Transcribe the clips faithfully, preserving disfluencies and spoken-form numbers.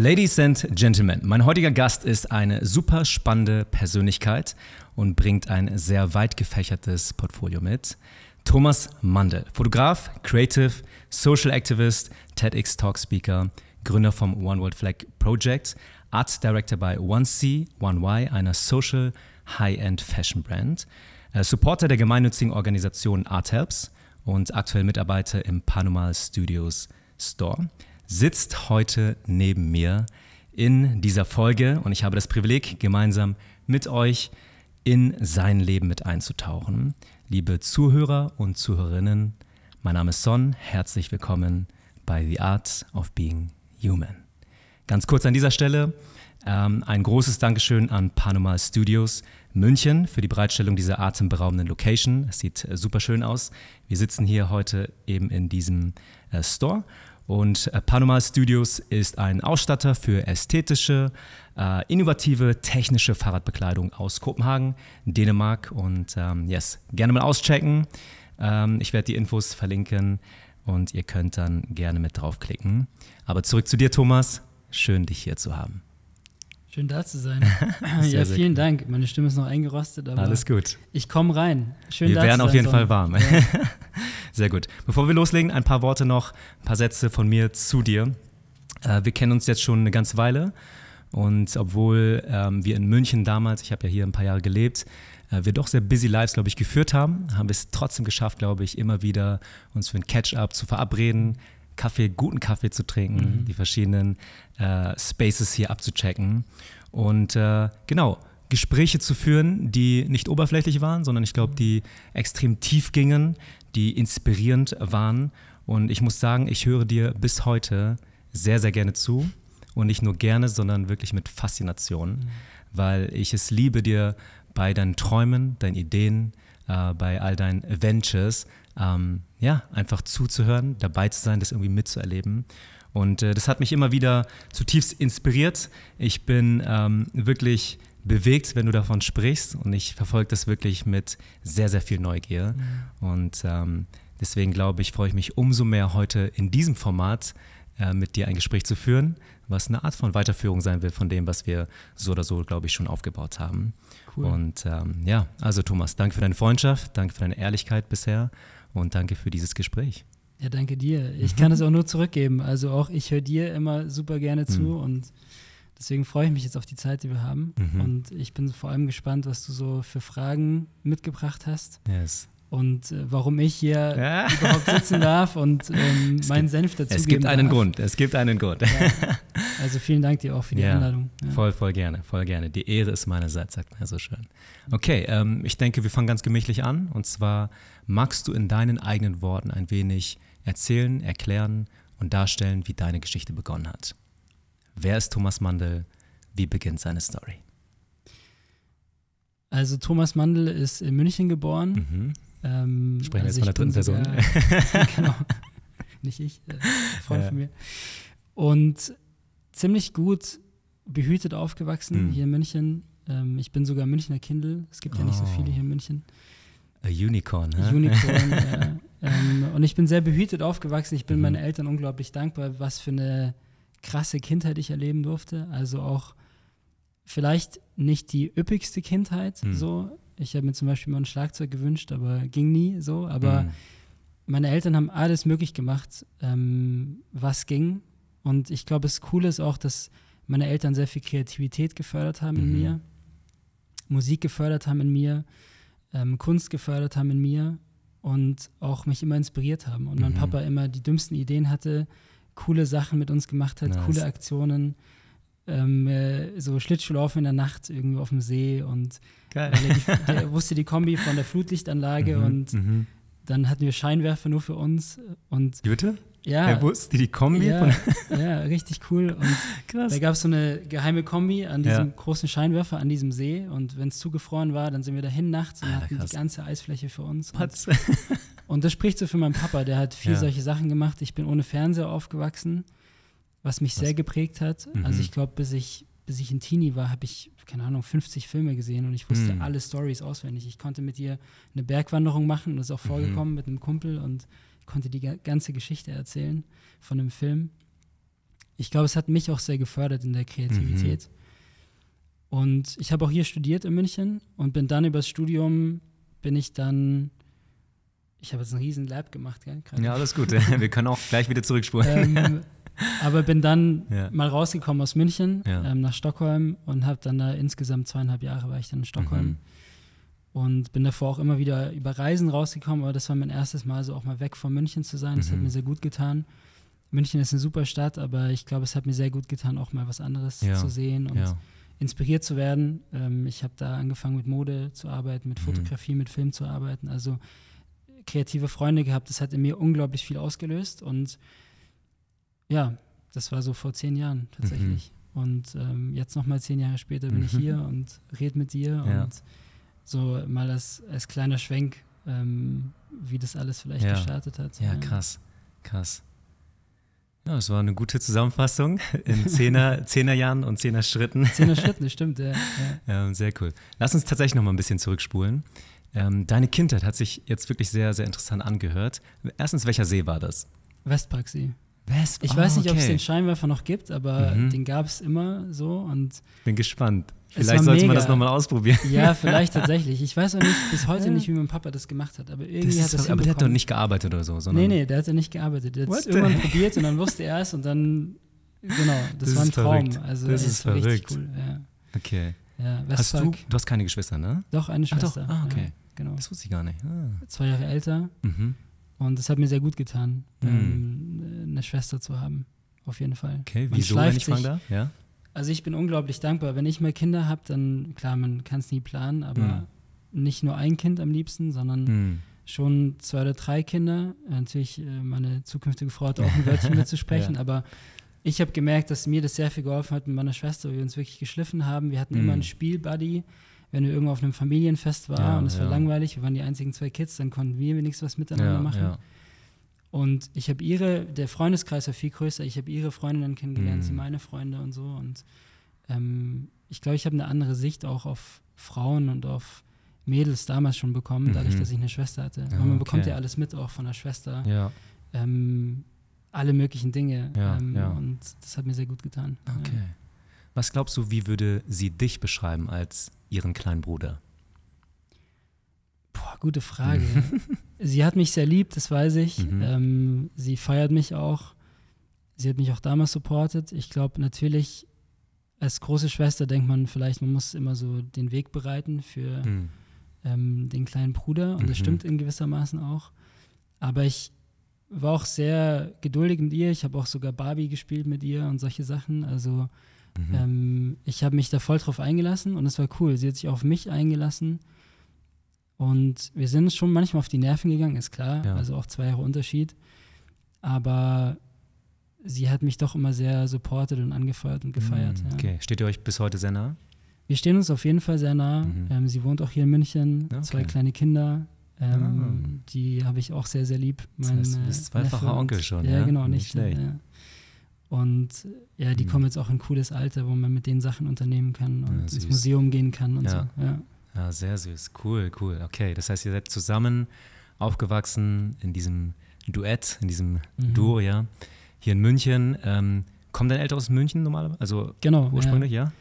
Ladies and Gentlemen, mein heutiger Gast ist eine super spannende Persönlichkeit und bringt ein sehr weit gefächertes Portfolio mit. Thomas Mandl, Fotograf, Creative, Social Activist, TEDx Talk Speaker, Gründer vom One World Flag Project, Art Director bei One C One Y, einer Social High-End Fashion Brand, Supporter der gemeinnützigen Organisation Art Helps und aktuell Mitarbeiter im Panama Studios Store. Sitzt heute neben mir in dieser Folge und ich habe das Privileg, gemeinsam mit euch in sein Leben mit einzutauchen. Liebe Zuhörer und Zuhörerinnen, mein Name ist Son, herzlich willkommen bei The Art of Being Human. Ganz kurz an dieser Stelle ähm, ein großes Dankeschön an Panama Studios München für die Bereitstellung dieser atemberaubenden Location. Es sieht äh, super schön aus. Wir sitzen hier heute eben in diesem äh, Store. Und Panama Studios ist ein Ausstatter für ästhetische, äh, innovative, technische Fahrradbekleidung aus Kopenhagen, Dänemark. Und ähm, yes, gerne mal auschecken. Ähm, ich werde die Infos verlinken und ihr könnt dann gerne mit draufklicken. Aber zurück zu dir, Thomas. Schön, dich hier zu haben. Schön, da zu sein. Ja, vielen Dank. Meine Stimme ist noch eingerostet, aber alles gut. Ich komme rein. Schön, da zu sein. Wir werden auf jeden Fall warm. Ja. Sehr gut. Bevor wir loslegen, ein paar Worte noch, ein paar Sätze von mir zu dir. Äh, wir kennen uns jetzt schon eine ganze Weile und obwohl ähm, wir in München damals, ich habe ja hier ein paar Jahre gelebt, äh, wir doch sehr busy Lives, glaube ich, geführt haben, haben wir es trotzdem geschafft, glaube ich, immer wieder uns für ein Catch-up zu verabreden, Kaffee, guten Kaffee zu trinken, mhm. die verschiedenen äh, Spaces hier abzuchecken und äh, genau, Gespräche zu führen, die nicht oberflächlich waren, sondern ich glaube, die extrem tief gingen, die inspirierend waren. Und ich muss sagen, ich höre dir bis heute sehr, sehr gerne zu. Und nicht nur gerne, sondern wirklich mit Faszination, mhm. weil ich es liebe, dir bei deinen Träumen, deinen Ideen, äh, bei all deinen Ventures, ähm, ja, einfach zuzuhören, dabei zu sein, das irgendwie mitzuerleben. Und äh, das hat mich immer wieder zutiefst inspiriert. Ich bin ähm, wirklich bewegt, wenn du davon sprichst und ich verfolge das wirklich mit sehr, sehr viel Neugier mhm. und ähm, deswegen glaube ich, freue ich mich umso mehr heute in diesem Format äh, mit dir ein Gespräch zu führen, was eine Art von Weiterführung sein wird von dem, was wir so oder so, glaube ich, schon aufgebaut haben. Cool. Und ähm, ja, also Thomas, danke für deine Freundschaft, danke für deine Ehrlichkeit bisher und danke für dieses Gespräch. Ja, danke dir. Ich mhm. kann es auch nur zurückgeben, also auch ich höre dir immer super gerne zu mhm. und deswegen freue ich mich jetzt auf die Zeit, die wir haben. Mhm. Und ich bin vor allem gespannt, was du so für Fragen mitgebracht hast. Yes. Und äh, warum ich hier ja. überhaupt sitzen darf und ähm, meinen Senf dazu geben darf. Es gibt einen Grund, es gibt einen Grund. Ja. Also vielen Dank dir auch für die ja. Einladung. Ja. Voll, voll gerne, voll gerne. Die Ehre ist meinerseits, sagt man ja so schön. Okay, ähm, ich denke, wir fangen ganz gemächlich an. Und zwar, magst du in deinen eigenen Worten ein wenig erzählen, erklären und darstellen, wie deine Geschichte begonnen hat? Wer ist Thomas Mandl? Wie beginnt seine Story? Also Thomas Mandl ist in München geboren. Mhm. Ähm, Sprechen wir also jetzt von der dritten Person. Sogar, genau. Nicht ich, äh, ein Freund ja. von mir. Und ziemlich gut behütet aufgewachsen mhm. hier in München. Ähm, ich bin sogar Münchner Kindl. Es gibt oh. ja nicht so viele hier in München. A Unicorn, ne? Unicorn, ja. Ähm, und ich bin sehr behütet aufgewachsen. Ich bin mhm. meinen Eltern unglaublich dankbar, was für eine krasse Kindheit ich erleben durfte, also auch vielleicht nicht die üppigste Kindheit, mhm. so. Ich habe mir zum Beispiel mal ein Schlagzeug gewünscht, aber ging nie so, aber mhm. meine Eltern haben alles möglich gemacht, ähm, was ging und ich glaube, das Coole ist auch, dass meine Eltern sehr viel Kreativität gefördert haben mhm. in mir, Musik gefördert haben in mir, ähm, Kunst gefördert haben in mir und auch mich immer inspiriert haben und mhm. mein Papa immer die dümmsten Ideen hatte, coole Sachen mit uns gemacht hat, nice. Coole Aktionen, ähm, so Schlittschuhlaufen in der Nacht irgendwie auf dem See und geil. Weil er, der wusste die Kombi von der Flutlichtanlage mhm, und mhm. dann hatten wir Scheinwerfer nur für uns. Und bitte? Ja. Er wusste die Kombi? Ja, von ja richtig cool. Und krass. Da gab es so eine geheime Kombi an diesem ja. großen Scheinwerfer an diesem See und wenn es zugefroren war, dann sind wir dahin nachts und Alter, hatten krass. Die ganze Eisfläche für uns. Patz. Und das spricht so für meinen Papa, der hat viel ja. solche Sachen gemacht. Ich bin ohne Fernseher aufgewachsen, was mich was? Sehr geprägt hat. Mhm. Also ich glaube, bis ich, bis ich ein Teenie war, habe ich, keine Ahnung, fünfzig Filme gesehen und ich wusste mhm. alle Storys auswendig. Ich konnte mit ihr eine Bergwanderung machen und das ist auch vorgekommen mhm. mit einem Kumpel und konnte die ganze Geschichte erzählen von dem Film. ich glaube, es hat mich auch sehr gefördert in der Kreativität. Mhm. Und ich habe auch hier studiert in München und bin dann übers Studium, bin ich dann, ich habe jetzt einen riesen Lab gemacht. Gell? Ja, alles gut. Wir können auch gleich wieder zurückspulen. ähm, aber bin dann ja. mal rausgekommen aus München ja. ähm, nach Stockholm und habe dann da insgesamt zweieinhalb Jahre war ich dann in Stockholm. Mhm. Und bin davor auch immer wieder über Reisen rausgekommen, aber das war mein erstes Mal, so auch mal weg von München zu sein. Das mhm. hat mir sehr gut getan. München ist eine super Stadt, aber ich glaube, es hat mir sehr gut getan, auch mal was anderes ja. zu sehen und ja. inspiriert zu werden. Ähm, ich habe da angefangen mit Mode zu arbeiten, mit Fotografie, mhm. mit Film zu arbeiten. Also kreative Freunde gehabt. Das hat in mir unglaublich viel ausgelöst. Und ja, das war so vor zehn Jahren tatsächlich. Mhm. Und ähm, jetzt nochmal zehn Jahre später bin mhm. ich hier und rede mit dir. Ja. Und so mal als, als kleiner Schwenk, ähm, wie das alles vielleicht ja. gestartet hat. Ja, ja, krass, krass. Ja, es war eine gute Zusammenfassung in Zehner, Zehnerjahren und Zehner-Schritten. Zehner-Schritten, stimmt, ja. ja. Ähm, sehr cool. Lass uns tatsächlich noch mal ein bisschen zurückspulen. Ähm, deine Kindheit hat sich jetzt wirklich sehr, sehr interessant angehört. Erstens, welcher See war das? Westparksee. West ich oh, weiß nicht, okay. ob es den Scheinwerfer noch gibt, aber mhm. den gab es immer so. Und bin gespannt. Vielleicht sollte man das nochmal ausprobieren. Ja, vielleicht tatsächlich. Ich weiß auch nicht, bis heute nicht, wie mein Papa das gemacht hat. Aber irgendwie das hat das so, aber der hat doch nicht gearbeitet oder so. Sondern nee, nee, der hat ja nicht gearbeitet. Der hat es irgendwann the? probiert und dann wusste er es und dann, genau, das, das war ein Traum. Also, das ist verrückt. Richtig cool. Ja. Okay. Ja, hast du, du hast keine Geschwister, ne? Doch, eine Schwester. Ach, doch. Ah, okay. Ja, genau. Das wusste ich gar nicht. Ah. Zwei Jahre älter. Mhm. Und das hat mir sehr gut getan, mhm. ähm, eine Schwester zu haben, auf jeden Fall. Okay, wieso, wenn ich fragen darf? Ja. Also ich bin unglaublich dankbar. Wenn ich mal Kinder habe, dann, klar, man kann es nie planen, aber ja. nicht nur ein Kind am liebsten, sondern mhm. schon zwei oder drei Kinder. Natürlich, meine zukünftige Frau hat auch ein Wörtchen mitzusprechen, ja. aber ich habe gemerkt, dass mir das sehr viel geholfen hat mit meiner Schwester, weil wir uns wirklich geschliffen haben. Wir hatten mhm. immer einen Spielbuddy. Wenn wir irgendwo auf einem Familienfest waren ja, und es ja. war langweilig, wir waren die einzigen zwei Kids, dann konnten wir wenigstens was miteinander ja, machen. Ja. Und ich habe ihre, der Freundeskreis war viel größer, ich habe ihre Freundinnen kennengelernt, mhm. sie meine Freunde und so. Und ähm, ich glaube, ich habe eine andere Sicht auch auf Frauen und auf Mädels damals schon bekommen, dadurch, mhm. dass ich eine Schwester hatte. Ja, man okay. bekommt ja alles mit, auch von der Schwester. Ja. Ähm, alle möglichen Dinge. Ja, ähm, ja. Und das hat mir sehr gut getan. Okay. Ja. Was glaubst du, wie würde sie dich beschreiben als ihren kleinen Bruder? Boah, gute Frage. Sie hat mich sehr lieb, das weiß ich. Mhm. Ähm, sie feiert mich auch. Sie hat mich auch damals supportet. Ich glaube, natürlich, als große Schwester denkt man vielleicht, man muss immer so den Weg bereiten für mhm. ähm, den kleinen Bruder. Und mhm. das stimmt in gewissermaßen auch. Aber ich war auch sehr geduldig mit ihr. Ich habe auch sogar Barbie gespielt mit ihr und solche Sachen. Also Mhm. Ähm, ich habe mich da voll drauf eingelassen und es war cool. Sie hat sich auf mich eingelassen und wir sind schon manchmal auf die Nerven gegangen, ist klar, ja. also auch zwei Jahre Unterschied, aber sie hat mich doch immer sehr supportet und angefeuert und gefeiert. Mhm. Ja. Okay, steht ihr euch bis heute sehr nah? Wir stehen uns auf jeden Fall sehr nah. Mhm. Ähm, sie wohnt auch hier in München, okay. zwei kleine Kinder, ähm, mhm. die habe ich auch sehr, sehr lieb. Mein, das heißt, du bist zweifacher Onkel schon, ja? Ja, genau, nicht, nicht schlecht. Ja. Und ja, die mhm. kommen jetzt auch in ein cooles Alter, wo man mit denen Sachen unternehmen kann und ja, ins Museum gehen kann und ja. so. Ja. ja, sehr süß. Cool, cool. Okay, das heißt, ihr seid zusammen aufgewachsen in diesem Duett, in diesem mhm. Duo, ja, hier in München. Ähm, kommen deine Eltern aus München normalerweise? Also genau, ursprünglich, ja. ja?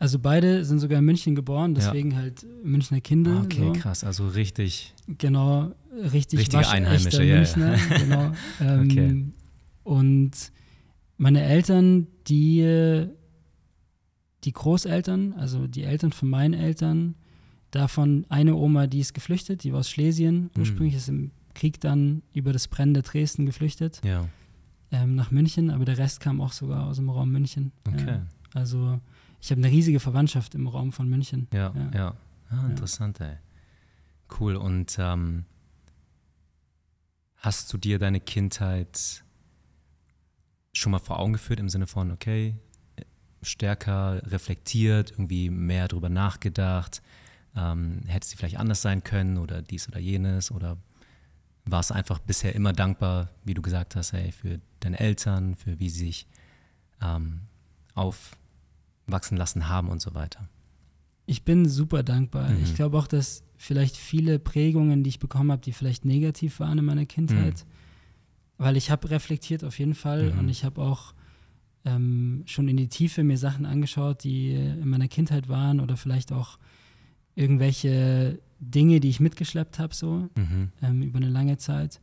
Also beide sind sogar in München geboren, deswegen ja. halt Münchner Kinder. Okay, so. Krass, also richtig. Genau, richtig. Richtige Einheimische, ja. Münchner, ja. genau. Ähm, okay. Und meine Eltern, die, die Großeltern, also die Eltern von meinen Eltern, davon eine Oma, die ist geflüchtet, die war aus Schlesien, mhm. ursprünglich ist im Krieg dann über das brennende Dresden geflüchtet, ja. ähm, nach München, aber der Rest kam auch sogar aus dem Raum München. Okay. Ja. Also ich habe eine riesige Verwandtschaft im Raum von München. Ja, ja. ja. Ah, interessant, ja. ey. Cool, und ähm, hast du dir deine Kindheit schon mal vor Augen geführt im Sinne von, okay, stärker reflektiert, irgendwie mehr drüber nachgedacht, ähm, hätte sie vielleicht anders sein können oder dies oder jenes, oder warst du einfach bisher immer dankbar, wie du gesagt hast, hey, für deine Eltern, für wie sie sich ähm, aufwachsen lassen haben und so weiter? Ich bin super dankbar. Mhm. Ich glaube auch, dass vielleicht viele Prägungen, die ich bekommen habe, die vielleicht negativ waren in meiner Kindheit, mhm. weil ich habe reflektiert auf jeden Fall mhm. und ich habe auch ähm, schon in die Tiefe mir Sachen angeschaut, die in meiner Kindheit waren oder vielleicht auch irgendwelche Dinge, die ich mitgeschleppt habe, so mhm. ähm, über eine lange Zeit.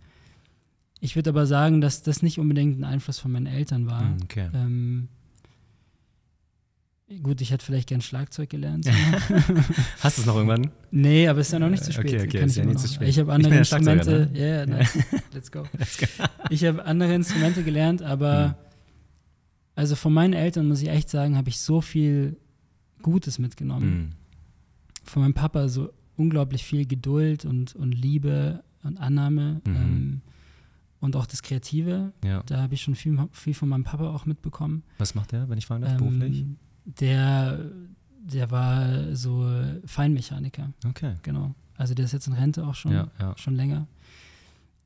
Ich würde aber sagen, dass das nicht unbedingt ein Einfluss von meinen Eltern war. Okay. Ähm, gut, ich hätte vielleicht gern Schlagzeug gelernt. Hast du es noch irgendwann? Nee, aber es ist ja noch nicht zu spät. Okay, okay, Kann ist ich ja nicht zu spät. Ich habe andere ich Instrumente. Ne? Yeah, nice. Let's go. Let's go. Ich habe andere Instrumente gelernt, aber mhm. also von meinen Eltern, muss ich echt sagen, habe ich so viel Gutes mitgenommen. Mhm. Von meinem Papa so unglaublich viel Geduld und, und Liebe und Annahme. Mhm. Ähm, Und auch das Kreative, ja. da habe ich schon viel, viel von meinem Papa auch mitbekommen. Was macht der, wenn ich fragen darf, ähm, beruflich? Der, der war so Feinmechaniker. Okay. Genau. Also der ist jetzt in Rente auch schon, ja, ja. schon länger.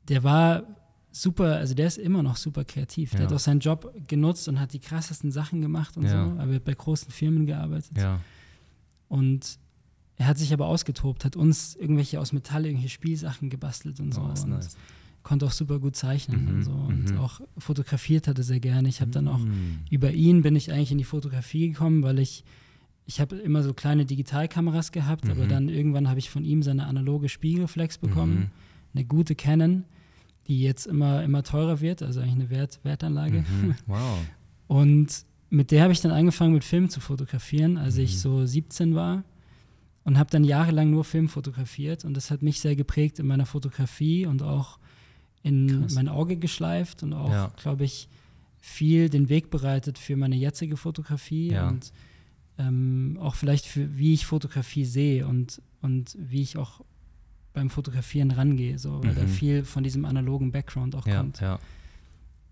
Der war super, also der ist immer noch super kreativ. Der ja. hat auch seinen Job genutzt und hat die krassesten Sachen gemacht und ja. so. Aber er hat bei großen Firmen gearbeitet. Ja. Und er hat sich aber ausgetobt, hat uns irgendwelche aus Metall, irgendwelche Spielsachen gebastelt und so. Oh, ist und nice. Konnte auch super gut zeichnen mhm, und so und mhm. auch fotografiert hatte sehr gerne. Ich habe dann auch mhm. über ihn bin ich eigentlich in die Fotografie gekommen, weil ich, ich habe immer so kleine Digitalkameras gehabt, mhm. aber dann irgendwann habe ich von ihm seine analoge Spiegelreflex bekommen, mhm. eine gute Canon, die jetzt immer, immer teurer wird, also eigentlich eine Wert, Wertanlage. Mhm. Wow. Und mit der habe ich dann angefangen, mit Film zu fotografieren, als mhm. ich so siebzehn war. Und habe dann jahrelang nur Film fotografiert und das hat mich sehr geprägt in meiner Fotografie und auch in Krass. Mein Auge geschleift und auch, ja. glaube ich, viel den Weg bereitet für meine jetzige Fotografie ja. und ähm, auch vielleicht für, wie ich Fotografie sehe und, und wie ich auch beim Fotografieren rangehe, so, weil mhm. da viel von diesem analogen Background auch ja, kommt. Ja.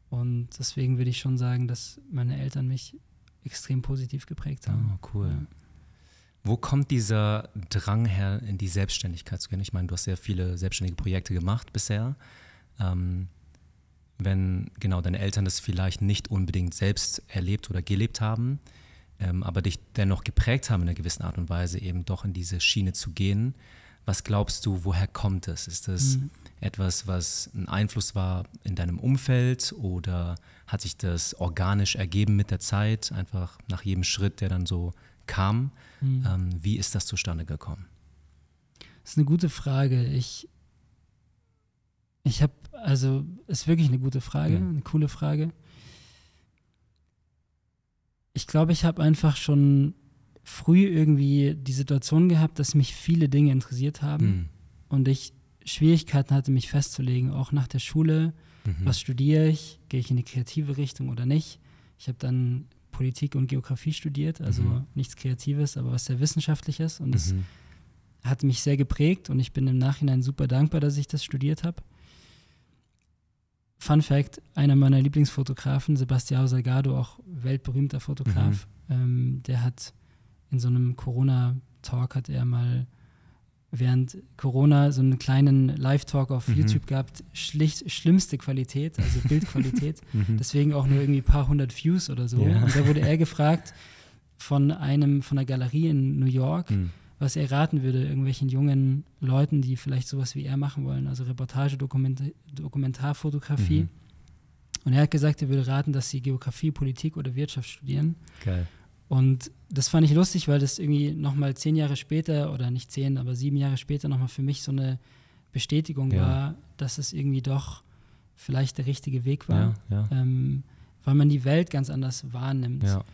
Und deswegen würde ich schon sagen, dass meine Eltern mich extrem positiv geprägt haben. Oh, cool. Ja. Wo kommt dieser Drang her, in die Selbstständigkeit zu gehen? Ich meine, du hast sehr viele selbstständige Projekte gemacht bisher. Ähm, wenn genau deine Eltern das vielleicht nicht unbedingt selbst erlebt oder gelebt haben, ähm, aber dich dennoch geprägt haben in einer gewissen Art und Weise, eben doch in diese Schiene zu gehen. Was glaubst du, woher kommt das? Ist das mhm. etwas, was ein Einfluss war in deinem Umfeld oder hat sich das organisch ergeben mit der Zeit, einfach nach jedem Schritt, der dann so kam? Mhm. Ähm, wie ist das zustande gekommen? Das ist eine gute Frage. Ich Ich habe, also, ist wirklich eine gute Frage, eine coole Frage. Ich glaube, ich habe einfach schon früh irgendwie die Situation gehabt, dass mich viele Dinge interessiert haben mhm. und ich Schwierigkeiten hatte, mich festzulegen, auch nach der Schule. Mhm. Was studiere ich? Gehe ich in die kreative Richtung oder nicht? Ich habe dann Politik und Geografie studiert, also mhm. nichts Kreatives, aber was sehr Wissenschaftliches und das mhm. hat mich sehr geprägt und ich bin im Nachhinein super dankbar, dass ich das studiert habe. Fun Fact, einer meiner Lieblingsfotografen, Sebastiao Salgado, auch weltberühmter Fotograf, mhm. ähm, der hat in so einem Corona-Talk, hat er mal während Corona so einen kleinen Live-Talk auf mhm. YouTube gehabt, schlicht, schlimmste Qualität, also Bildqualität, mhm. deswegen auch nur irgendwie ein paar hundert Views oder so. Yeah. Und da wurde er gefragt von einem, von einer Galerie in New York, mhm. was er raten würde, irgendwelchen jungen Leuten, die vielleicht sowas wie er machen wollen, also Reportage, Dokument, Dokumentarfotografie. Mhm. Und er hat gesagt, er würde raten, dass sie Geografie, Politik oder Wirtschaft studieren. Geil. Und das fand ich lustig, weil das irgendwie nochmal zehn Jahre später, oder nicht zehn, aber sieben Jahre später nochmal für mich so eine Bestätigung ja. war, dass es irgendwie doch vielleicht der richtige Weg war, ja, ja. Ähm, weil man die Welt ganz anders wahrnimmt. Ja.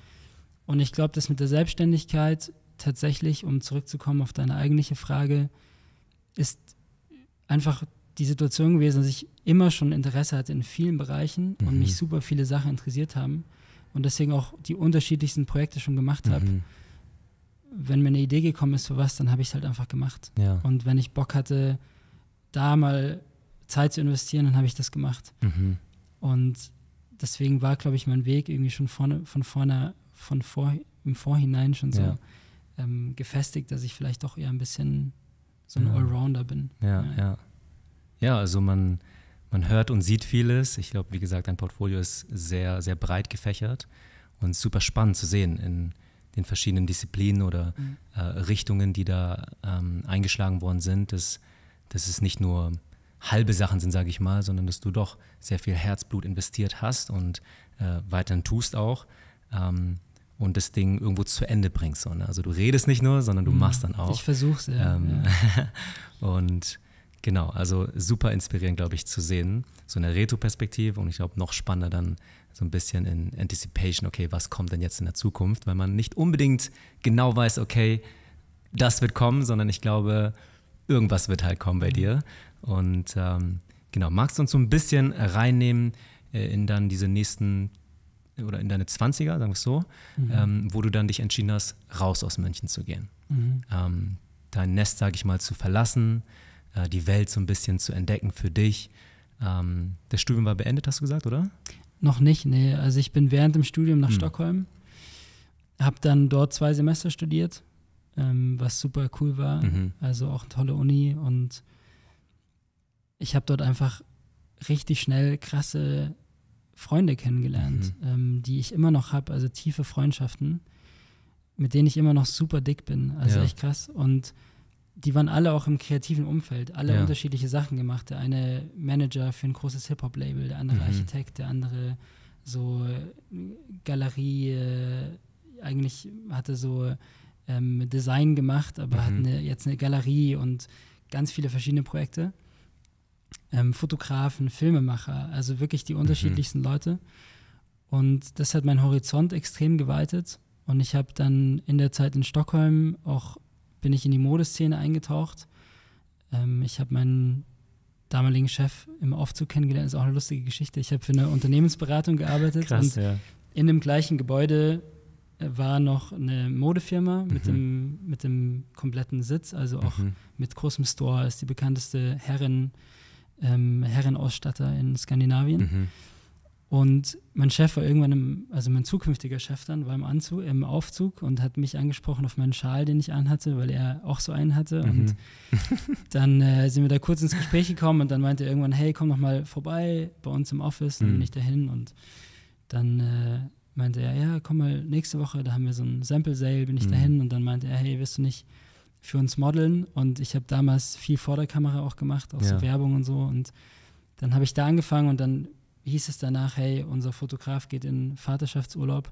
Und ich glaube, das mit der Selbstständigkeit tatsächlich, um zurückzukommen auf deine eigentliche Frage, ist einfach die Situation gewesen, dass ich immer schon Interesse hatte in vielen Bereichen mhm. und mich super viele Sachen interessiert haben und deswegen auch die unterschiedlichsten Projekte schon gemacht habe. Mhm. Wenn mir eine Idee gekommen ist für was, dann habe ich es halt einfach gemacht. Ja. Und wenn ich Bock hatte, da mal Zeit zu investieren, dann habe ich das gemacht. Mhm. Und deswegen war, glaube ich, mein Weg irgendwie schon vorne, von vorne, von vor, im Vorhinein schon so ja. Ähm, gefestigt, dass ich vielleicht doch eher ein bisschen so ein ja. Allrounder bin. Ja, ja. Ja, ja, also man, man hört und sieht vieles. Ich glaube, wie gesagt, dein Portfolio ist sehr, sehr breit gefächert und super spannend zu sehen in den verschiedenen Disziplinen oder mhm. äh, Richtungen, die da ähm, eingeschlagen worden sind. Das, das ist nicht nur halbe Sachen sind, sage ich mal, sondern dass du doch sehr viel Herzblut investiert hast und äh, weiterhin tust auch ähm, und das Ding irgendwo zu Ende bringst. So, ne? Also du redest nicht nur, sondern du mhm. machst dann auch. Ich versuch's, ja. Ähm, ja. Und genau, also super inspirierend, glaube ich, zu sehen, so eine Retro-Perspektive, und ich glaube noch spannender dann so ein bisschen in Anticipation, okay, was kommt denn jetzt in der Zukunft, weil man nicht unbedingt genau weiß, okay, das wird kommen, sondern ich glaube, irgendwas wird halt kommen bei mhm. dir. Und ähm, genau, magst du uns so ein bisschen reinnehmen äh, in dann diese nächsten, oder in deine zwanziger, sagen wir es so, mhm. ähm, wo du dann dich entschieden hast, raus aus München zu gehen. Mhm. Ähm, dein Nest, sage ich mal, zu verlassen, äh, die Welt so ein bisschen zu entdecken für dich. Ähm, das Studium war beendet, hast du gesagt, oder? Noch nicht, nee. Also ich bin während dem Studium nach mhm. Stockholm, habe dann dort zwei Semester studiert, ähm, was super cool war. Mhm. Also auch eine tolle Uni, und ich habe dort einfach richtig schnell krasse Freunde kennengelernt, mhm. ähm, die ich immer noch habe, also tiefe Freundschaften, mit denen ich immer noch super dick bin, also ja. echt krass. Und die waren alle auch im kreativen Umfeld, alle ja. unterschiedliche Sachen gemacht. Der eine Manager für ein großes Hip-Hop-Label, der andere mhm. Architekt, der andere so Galerie, äh, eigentlich hatte so ähm, Design gemacht, aber mhm. hat eine, jetzt eine Galerie und ganz viele verschiedene Projekte. Ähm, Fotografen, Filmemacher, also wirklich die unterschiedlichsten mhm. Leute. Und das hat meinen Horizont extrem geweitet. Und ich habe dann in der Zeit in Stockholm auch, bin ich in die Modeszene eingetaucht. Ähm, ich habe meinen damaligen Chef im Aufzug kennengelernt, das ist auch eine lustige Geschichte. Ich habe für eine Unternehmensberatung gearbeitet. Krass, und ja. in dem gleichen Gebäude war noch eine Modefirma mhm. mit dem, mit dem kompletten Sitz, also auch mhm. mit großem Store, ist die bekannteste Herren- Ähm, Herrenausstatter in Skandinavien. Mhm. Und mein Chef war irgendwann, im, also mein zukünftiger Chef dann, war im, Anzug, im Aufzug und hat mich angesprochen auf meinen Schal, den ich anhatte, weil er auch so einen hatte. Mhm. Und dann äh, sind wir da kurz ins Gespräch gekommen, und dann meinte er irgendwann, hey, komm noch mal vorbei bei uns im Office. Dann mhm. bin ich da hin, und dann äh, meinte er, ja, komm mal nächste Woche, da haben wir so ein Sample-Sale, bin ich mhm. da hin. Und dann meinte er, hey, willst du nicht für uns modeln? Und ich habe damals viel vor der Kamera auch gemacht, auch ja. so Werbung und so, und dann habe ich da angefangen, und dann hieß es danach, hey, unser Fotograf geht in Vaterschaftsurlaub,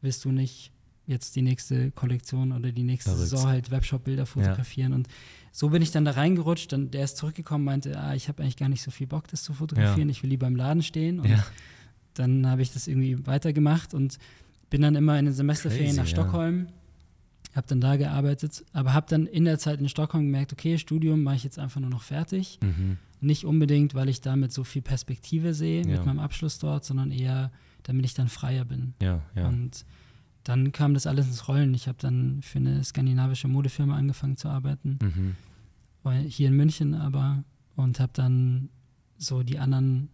willst du nicht jetzt die nächste Kollektion oder die nächste Verrückt. Saison halt Webshop-Bilder fotografieren? Ja. Und so bin ich dann da reingerutscht, dann der ist zurückgekommen, meinte, ah, ich habe eigentlich gar nicht so viel Bock, das zu fotografieren, ja. ich will lieber im Laden stehen, und ja. dann habe ich das irgendwie weitergemacht und bin dann immer in den Semesterferien Crazy, nach Stockholm, ja. habe dann da gearbeitet, aber habe dann in der Zeit in Stockholm gemerkt, okay, Studium mache ich jetzt einfach nur noch fertig. Mhm. Nicht unbedingt, weil ich damit so viel Perspektive sehe ja. mit meinem Abschluss dort, sondern eher, damit ich dann freier bin. Ja, ja. Und dann kam das alles ins Rollen. Ich habe dann für eine skandinavische Modefirma angefangen zu arbeiten, mhm. hier in München aber, und habe dann so die anderen,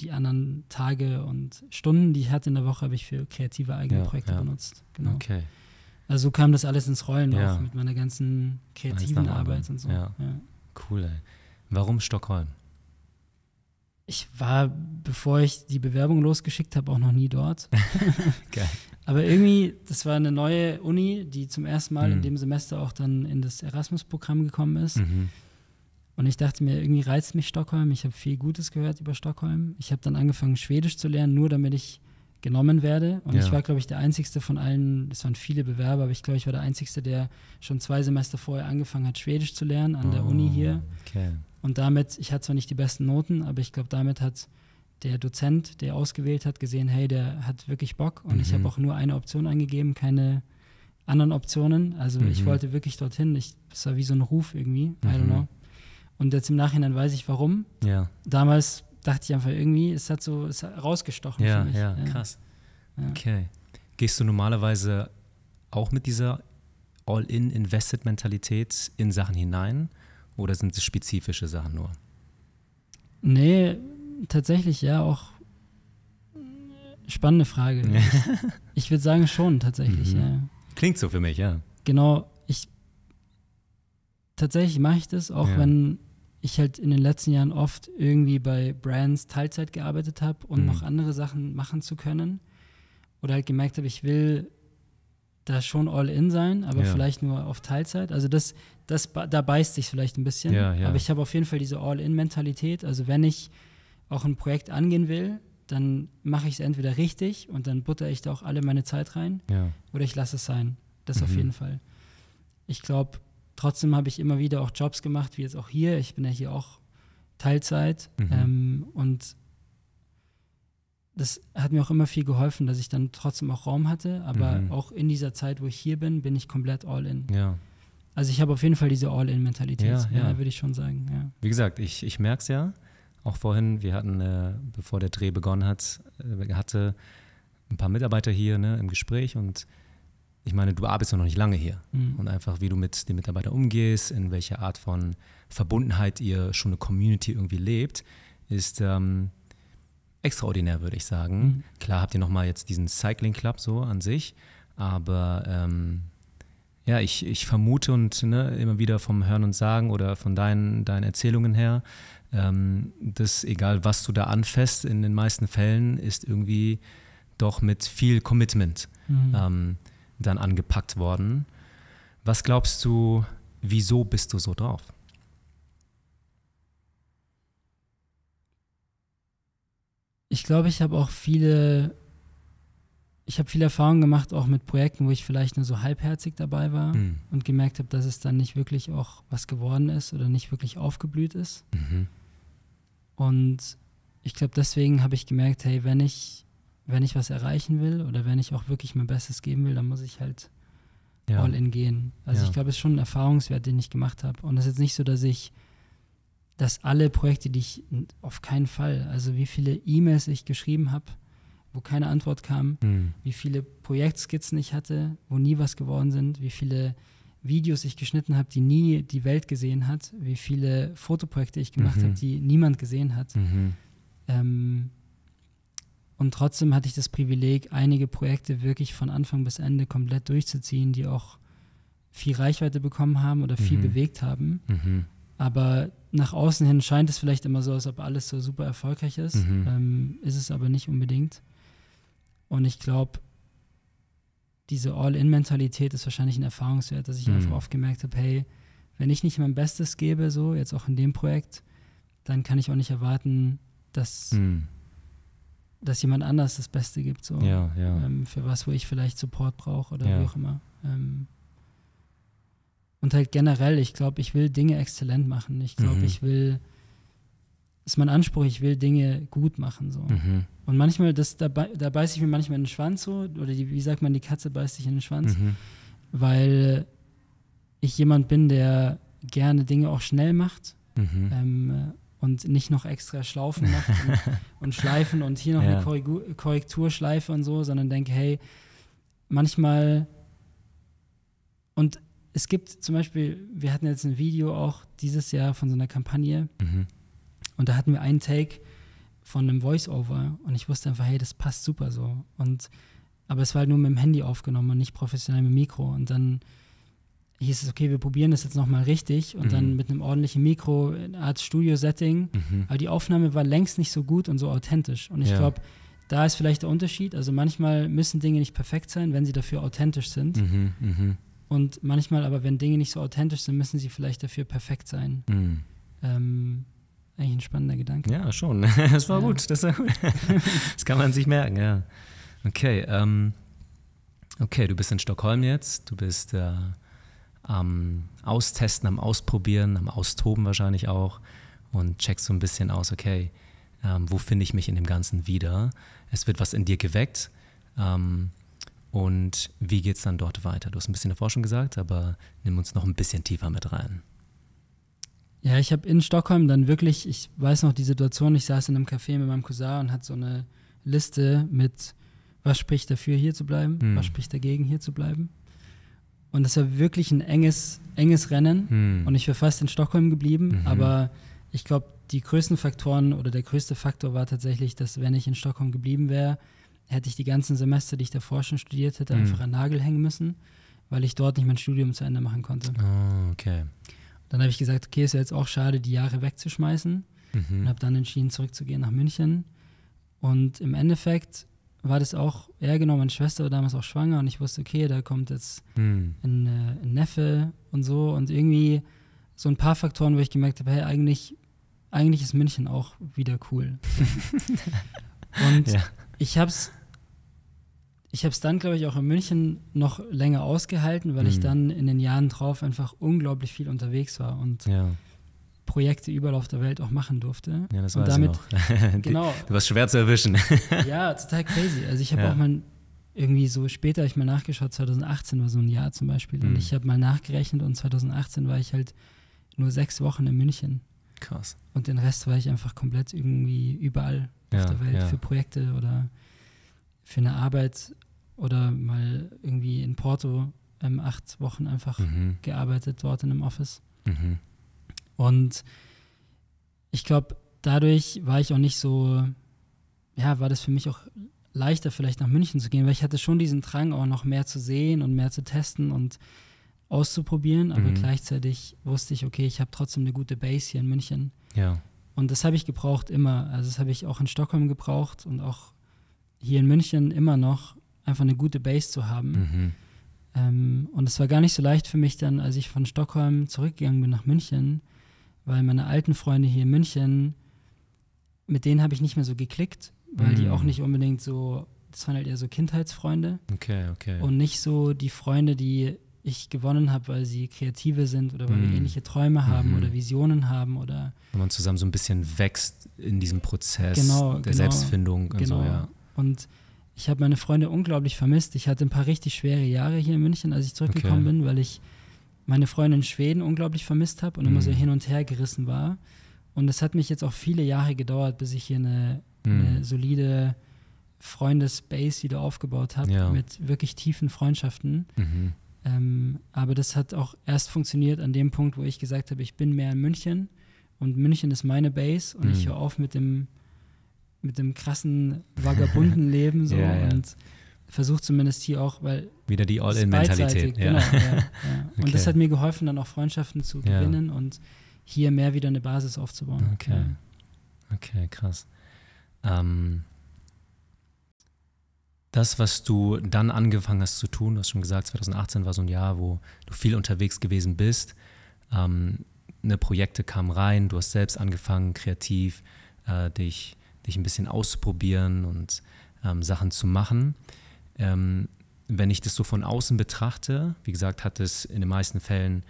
die anderen Tage und Stunden, die ich hatte in der Woche, habe ich für kreative eigene ja, Projekte ja. benutzt. Genau. Okay. Also so kam das alles ins Rollen ja. auch mit meiner ganzen kreativen Arbeit und so. Ja. Ja. Cool, ey. Warum Stockholm? Ich war, bevor ich die Bewerbung losgeschickt habe, auch noch nie dort. Geil. Aber irgendwie, das war eine neue Uni, die zum ersten Mal mhm. in dem Semester auch dann in das Erasmus-Programm gekommen ist. Mhm. Und ich dachte mir, irgendwie reizt mich Stockholm. Ich habe viel Gutes gehört über Stockholm. Ich habe dann angefangen, Schwedisch zu lernen, nur damit ich genommen werde. Und ja. ich war, glaube ich, der Einzige von allen, es waren viele Bewerber, aber ich glaube, ich war der Einzige, der schon zwei Semester vorher angefangen hat, Schwedisch zu lernen an oh, der Uni hier. Okay. Und damit, ich hatte zwar nicht die besten Noten, aber ich glaube, damit hat der Dozent, der ausgewählt hat, gesehen, hey, der hat wirklich Bock. Und mhm. ich habe auch nur eine Option eingegeben, keine anderen Optionen. Also mhm. ich wollte wirklich dorthin. Ich, das war wie so ein Ruf irgendwie, mhm. I don't know. Und jetzt im Nachhinein weiß ich, warum. Ja. Damals dachte ich einfach irgendwie, es hat so es hat rausgestochen ja, für mich. Ja, ja, krass. Ja. Okay. Gehst du normalerweise auch mit dieser All-in-Invested-Mentalität in Sachen hinein, oder sind es spezifische Sachen nur? Nee, tatsächlich ja, auch spannende Frage. Ja. Ich, ich würde sagen schon, tatsächlich. Mhm. Ja. Klingt so für mich, ja. Genau. ich Tatsächlich mache ich das, auch ja. wenn ich halt in den letzten Jahren oft irgendwie bei Brands Teilzeit gearbeitet habe, um mhm. noch andere Sachen machen zu können. Oder halt gemerkt habe, ich will da schon all in sein, aber ja. vielleicht nur auf Teilzeit. Also das, das, da beißt sich vielleicht ein bisschen. Ja, ja. Aber ich habe auf jeden Fall diese All-in-Mentalität. Also wenn ich auch ein Projekt angehen will, dann mache ich es entweder richtig und dann butter ich da auch alle meine Zeit rein ja. oder ich lasse es sein. Das mhm. auf jeden Fall. Ich glaube, trotzdem habe ich immer wieder auch Jobs gemacht, wie jetzt auch hier. Ich bin ja hier auch Teilzeit mhm. ähm, und das hat mir auch immer viel geholfen, dass ich dann trotzdem auch Raum hatte, aber mhm. auch in dieser Zeit, wo ich hier bin, bin ich komplett all in. Ja. Also ich habe auf jeden Fall diese All-in-Mentalität, ja, ja, ja. würde ich schon sagen. Ja. Wie gesagt, ich, ich merke es ja, auch vorhin, wir hatten, äh, bevor der Dreh begonnen hat, äh, hatte ein paar Mitarbeiter hier ne, im Gespräch und ich meine, du arbeitest noch nicht lange hier mhm. und einfach, wie du mit den Mitarbeitern umgehst, in welcher Art von Verbundenheit ihr schon eine Community irgendwie lebt, ist ähm, extraordinär, würde ich sagen. Mhm. Klar habt ihr nochmal jetzt diesen Cycling Club so an sich, aber ähm, ja, ich, ich vermute und ne, immer wieder vom Hören und Sagen oder von deinen, deinen Erzählungen her, ähm, dass egal was du da anfasst, in den meisten Fällen ist irgendwie doch mit viel Commitment mhm. ähm, dann angepackt worden. Was glaubst du, wieso bist du so drauf? Ich glaube, ich habe auch viele, ich habe viele Erfahrungen gemacht, auch mit Projekten, wo ich vielleicht nur so halbherzig dabei war mhm. und gemerkt habe, dass es dann nicht wirklich auch was geworden ist oder nicht wirklich aufgeblüht ist. Mhm. Und ich glaube, deswegen habe ich gemerkt, hey, wenn ich, wenn ich was erreichen will oder wenn ich auch wirklich mein Bestes geben will, dann muss ich halt ja. all in gehen. Also ja. ich glaube, es ist schon ein Erfahrungswert, den ich gemacht habe. Und es ist jetzt nicht so, dass ich dass alle Projekte, die ich auf keinen Fall, also wie viele E-Mails ich geschrieben habe, wo keine Antwort kam, mhm. wie viele Projektskizzen ich hatte, wo nie was geworden sind, wie viele Videos ich geschnitten habe, die nie die Welt gesehen hat, wie viele Fotoprojekte ich gemacht mhm. habe, die niemand gesehen hat. Mhm. Ähm, und trotzdem hatte ich das Privileg, einige Projekte wirklich von Anfang bis Ende komplett durchzuziehen, die auch viel Reichweite bekommen haben oder viel mhm. bewegt haben. Mhm. Aber nach außen hin scheint es vielleicht immer so, als ob alles so super erfolgreich ist. Mhm. Ähm, ist es aber nicht unbedingt. Und ich glaube, diese All-in-Mentalität ist wahrscheinlich ein Erfahrungswert, dass ich mhm. einfach oft gemerkt habe, hey, wenn ich nicht mein Bestes gebe, so jetzt auch in dem Projekt, dann kann ich auch nicht erwarten, dass, mhm. dass jemand anders das Beste gibt, so ja, ja. Ähm, für was, wo ich vielleicht Support brauche oder ja. wie auch immer. Ähm, Und halt generell, ich glaube, ich will Dinge exzellent machen. Ich glaube, mhm. ich will, ist mein Anspruch, ich will Dinge gut machen. So. Mhm. Und manchmal, das, da, da beiße ich mir manchmal in den Schwanz so, oder die, wie sagt man, die Katze beißt sich in den Schwanz, mhm. weil ich jemand bin, der gerne Dinge auch schnell macht mhm. ähm, und nicht noch extra Schlaufen macht und, und Schleifen und hier noch ja. eine Korrigu- Korrekturschleife und so, sondern denke, hey, manchmal und es gibt zum Beispiel, wir hatten jetzt ein Video auch dieses Jahr von so einer Kampagne mhm. und da hatten wir einen Take von einem Voice-Over und ich wusste einfach, hey, das passt super so. Und, aber es war halt nur mit dem Handy aufgenommen und nicht professionell mit dem Mikro. Und dann hieß es, okay, wir probieren das jetzt nochmal richtig und mhm. dann mit einem ordentlichen Mikro, eine Art Studio-Setting. Mhm. Aber die Aufnahme war längst nicht so gut und so authentisch. Und ich ja. glaube, da ist vielleicht der Unterschied. Also manchmal müssen Dinge nicht perfekt sein, wenn sie dafür authentisch sind. Mhm, mh. Und manchmal aber, wenn Dinge nicht so authentisch sind, müssen sie vielleicht dafür perfekt sein. Mm. Ähm, eigentlich ein spannender Gedanke. Ja, schon. Das war ja. gut. Das war gut. Das kann man sich merken, ja. Okay, ähm, okay, du bist in Stockholm jetzt. Du bist äh, am Austesten, am Ausprobieren, am Austoben wahrscheinlich auch. Und checkst so ein bisschen aus, okay, ähm, wo finde ich mich in dem Ganzen wieder? Es wird was in dir geweckt. Ähm, Und wie geht es dann dort weiter? Du hast ein bisschen davor schon gesagt, aber nimm uns noch ein bisschen tiefer mit rein. Ja, ich habe in Stockholm dann wirklich, ich weiß noch die Situation, ich saß in einem Café mit meinem Cousin und hatte so eine Liste mit, was spricht dafür, hier zu bleiben, hm. was spricht dagegen, hier zu bleiben. Und das war wirklich ein enges, enges Rennen hm. und ich wäre fast in Stockholm geblieben, mhm. aber ich glaube, die größten Faktoren oder der größte Faktor war tatsächlich, dass wenn ich in Stockholm geblieben wäre, hätte ich die ganzen Semester, die ich davor schon studiert hätte, mhm. einfach an den Nagel hängen müssen, weil ich dort nicht mein Studium zu Ende machen konnte. Oh, okay. Dann habe ich gesagt, okay, ist ja jetzt auch schade, die Jahre wegzuschmeißen mhm. und habe dann entschieden, zurückzugehen nach München. Und im Endeffekt war das auch, ja genau, meine Schwester war damals auch schwanger und ich wusste, okay, da kommt jetzt hm. ein, äh, ein Neffe und so, und irgendwie so ein paar Faktoren, wo ich gemerkt habe, hey, eigentlich, eigentlich ist München auch wieder cool. Und ja. ich habe es ich hab's dann, glaube ich, auch in München noch länger ausgehalten, weil hm. ich dann in den Jahren drauf einfach unglaublich viel unterwegs war und ja. Projekte überall auf der Welt auch machen durfte. Ja, das und weiß damit, ich noch. Genau. Du warst schwer zu erwischen. Ja, total crazy. Also ich habe ja. auch mal irgendwie so später, habe ich mal nachgeschaut, zwanzig achtzehn war so ein Jahr zum Beispiel. Mhm. Und ich habe mal nachgerechnet und zwanzig achtzehn war ich halt nur sechs Wochen in München. Krass. Und den Rest war ich einfach komplett irgendwie überall ja, auf der Welt ja. für Projekte oder für eine Arbeit oder mal irgendwie in Porto ähm, acht Wochen einfach mhm. gearbeitet, dort in einem Office. Mhm. Und ich glaube, dadurch war ich auch nicht so, ja, war das für mich auch leichter, vielleicht nach München zu gehen, weil ich hatte schon diesen Drang, auch noch mehr zu sehen und mehr zu testen und auszuprobieren, aber mhm. gleichzeitig wusste ich, okay, ich habe trotzdem eine gute Base hier in München. Ja. Und das habe ich gebraucht immer, also das habe ich auch in Stockholm gebraucht und auch hier in München immer noch, einfach eine gute Base zu haben. Mhm. Ähm, und es war gar nicht so leicht für mich dann, als ich von Stockholm zurückgegangen bin nach München, weil meine alten Freunde hier in München, mit denen habe ich nicht mehr so geklickt, weil mm. die auch nicht unbedingt so, das waren halt eher so Kindheitsfreunde. Okay, okay. Und nicht so die Freunde, die ich gewonnen habe, weil sie Kreative sind oder weil mm. wir ähnliche Träume haben mm-hmm. oder Visionen haben oder… Wenn man zusammen so ein bisschen wächst in diesem Prozess genau, der genau, Selbstfindung und genau. so, ja. Und ich habe meine Freunde unglaublich vermisst. Ich hatte ein paar richtig schwere Jahre hier in München, als ich zurückgekommen okay. bin, weil ich meine Freundin in Schweden unglaublich vermisst habe und mm. immer so hin und her gerissen war. Und es hat mich jetzt auch viele Jahre gedauert, bis ich hier eine, mm. eine solide Freundesbase wieder aufgebaut habe, ja. mit wirklich tiefen Freundschaften. Mhm. Ähm, aber das hat auch erst funktioniert an dem Punkt, wo ich gesagt habe, ich bin mehr in München und München ist meine Base und mm. ich höre auf mit dem mit dem krassen, vagabunden Leben so yeah, und yeah. versuche zumindest hier auch, weil… Wieder die All-In-Mentalität. Genau, ja. Ja, ja. Und okay. das hat mir geholfen, dann auch Freundschaften zu gewinnen ja. und hier mehr wieder eine Basis aufzubauen. Okay, ja. okay, krass. Ähm, das, was du dann angefangen hast zu tun, du hast schon gesagt, zwanzig achtzehn war so ein Jahr, wo du viel unterwegs gewesen bist. Ähm, ne, Projekte kamen rein, du hast selbst angefangen, kreativ äh, dich… dich ein bisschen auszuprobieren und ähm, Sachen zu machen. Ähm, wenn ich das so von außen betrachte, wie gesagt, hat es in den meisten Fällen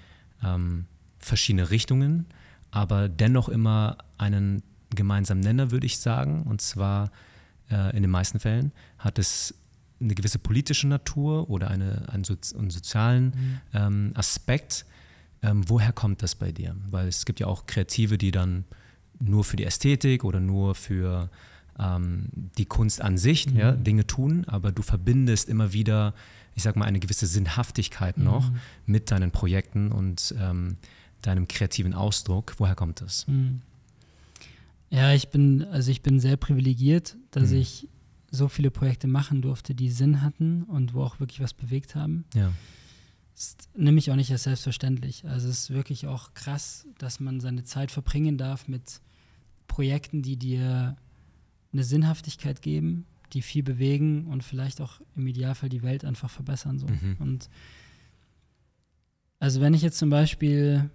ähm, verschiedene Richtungen, aber dennoch immer einen gemeinsamen Nenner, würde ich sagen. Und zwar äh, in den meisten Fällen hat es eine gewisse politische Natur oder eine, einen, so einen sozialen mhm. ähm, Aspekt. Ähm, woher kommt das bei dir? Weil es gibt ja auch Kreative, die dann nur für die Ästhetik oder nur für ähm, die Kunst an sich mhm. ja, Dinge tun, aber du verbindest immer wieder, ich sag mal, eine gewisse Sinnhaftigkeit mhm. noch mit deinen Projekten und ähm, deinem kreativen Ausdruck. Woher kommt das? Mhm. Ja, ich bin, also ich bin sehr privilegiert, dass mhm. ich so viele Projekte machen durfte, die Sinn hatten und wo auch wirklich was bewegt haben. Ja. Das nehme ich auch nicht als selbstverständlich. Also es ist wirklich auch krass, dass man seine Zeit verbringen darf mit Projekten, die dir eine Sinnhaftigkeit geben, die viel bewegen und vielleicht auch im Idealfall die Welt einfach verbessern. So. Mhm. Und also wenn ich jetzt zum Beispiel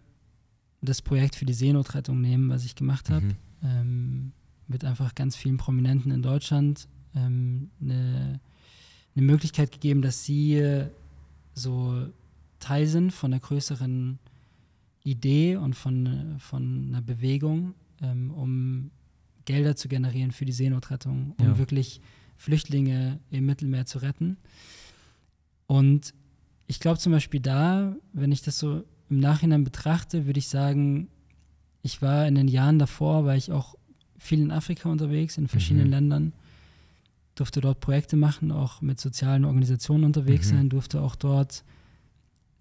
das Projekt für die Seenotrettung nehme, was ich gemacht habe, mhm. ähm, mit einfach ganz vielen Prominenten in Deutschland ähm, eine, eine Möglichkeit gegeben, dass sie so Teil sind von der größeren Idee und von, von einer Bewegung, ähm, um Gelder zu generieren für die Seenotrettung, um ja. wirklich Flüchtlinge im Mittelmeer zu retten. Und ich glaube zum Beispiel da, wenn ich das so im Nachhinein betrachte, würde ich sagen, ich war in den Jahren davor, war ich auch viel in Afrika unterwegs, in verschiedenen mhm. Ländern, durfte dort Projekte machen, auch mit sozialen Organisationen unterwegs mhm. sein, durfte auch dort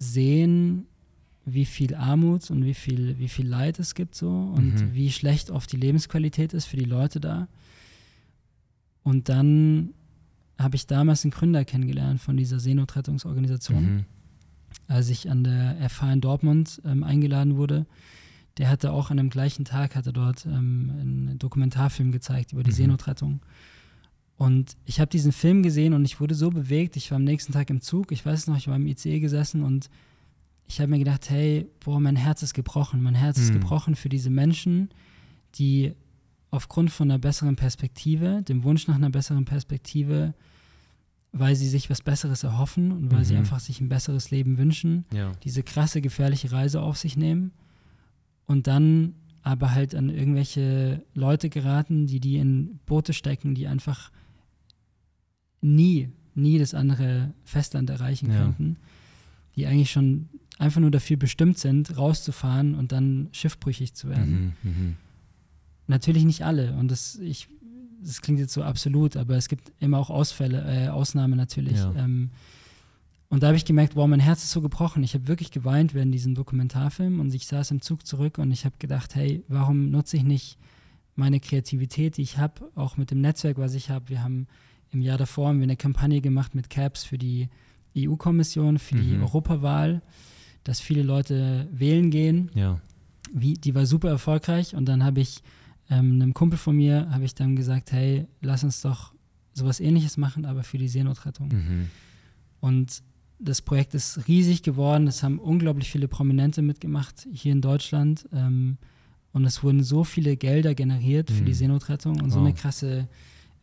sehen, wie viel Armut und wie viel, wie viel Leid es gibt so und mhm. wie schlecht oft die Lebensqualität ist für die Leute da. Und dann habe ich damals einen Gründer kennengelernt von dieser Seenotrettungsorganisation, mhm. als ich an der F H in Dortmund ähm, eingeladen wurde. Der hatte auch an dem gleichen Tag, hatte dort ähm, einen Dokumentarfilm gezeigt über die mhm. Seenotrettung. Und ich habe diesen Film gesehen und ich wurde so bewegt. Ich war am nächsten Tag im Zug, ich weiß noch, ich war im I C E gesessen und ich habe mir gedacht, hey, boah, mein Herz ist gebrochen. Mein Herz [S2] Mhm. [S1] Ist gebrochen für diese Menschen, die aufgrund von einer besseren Perspektive, dem Wunsch nach einer besseren Perspektive, weil sie sich was Besseres erhoffen und weil [S2] Mhm. [S1] Sie einfach sich ein besseres Leben wünschen, [S2] Ja. [S1] Diese krasse, gefährliche Reise auf sich nehmen und dann aber halt an irgendwelche Leute geraten, die die in Boote stecken, die einfach nie, nie das andere Festland erreichen ja. könnten, die eigentlich schon einfach nur dafür bestimmt sind, rauszufahren und dann schiffbrüchig zu werden. Mhm, mh. Natürlich nicht alle und das, ich, das klingt jetzt so absolut, aber es gibt immer auch Ausfälle, äh, Ausnahmen natürlich. Ja. Ähm, und da habe ich gemerkt, wow, mein Herz ist so gebrochen. Ich habe wirklich geweint während diesem Dokumentarfilm und ich saß im Zug zurück und ich habe gedacht, hey, warum nutze ich nicht meine Kreativität, die ich habe, auch mit dem Netzwerk, was ich habe. Wir haben Im Jahr davor haben wir eine Kampagne gemacht mit Caps für die E U-Kommission, für mhm. die Europawahl, dass viele Leute wählen gehen. Ja. Wie, die war super erfolgreich und dann habe ich ähm, einem Kumpel von mir, habe ich dann gesagt, hey, lass uns doch sowas Ähnliches machen, aber für die Seenotrettung. Mhm. Und das Projekt ist riesig geworden, es haben unglaublich viele Prominente mitgemacht hier in Deutschland ähm, und es wurden so viele Gelder generiert mhm. für die Seenotrettung und wow. so eine krasse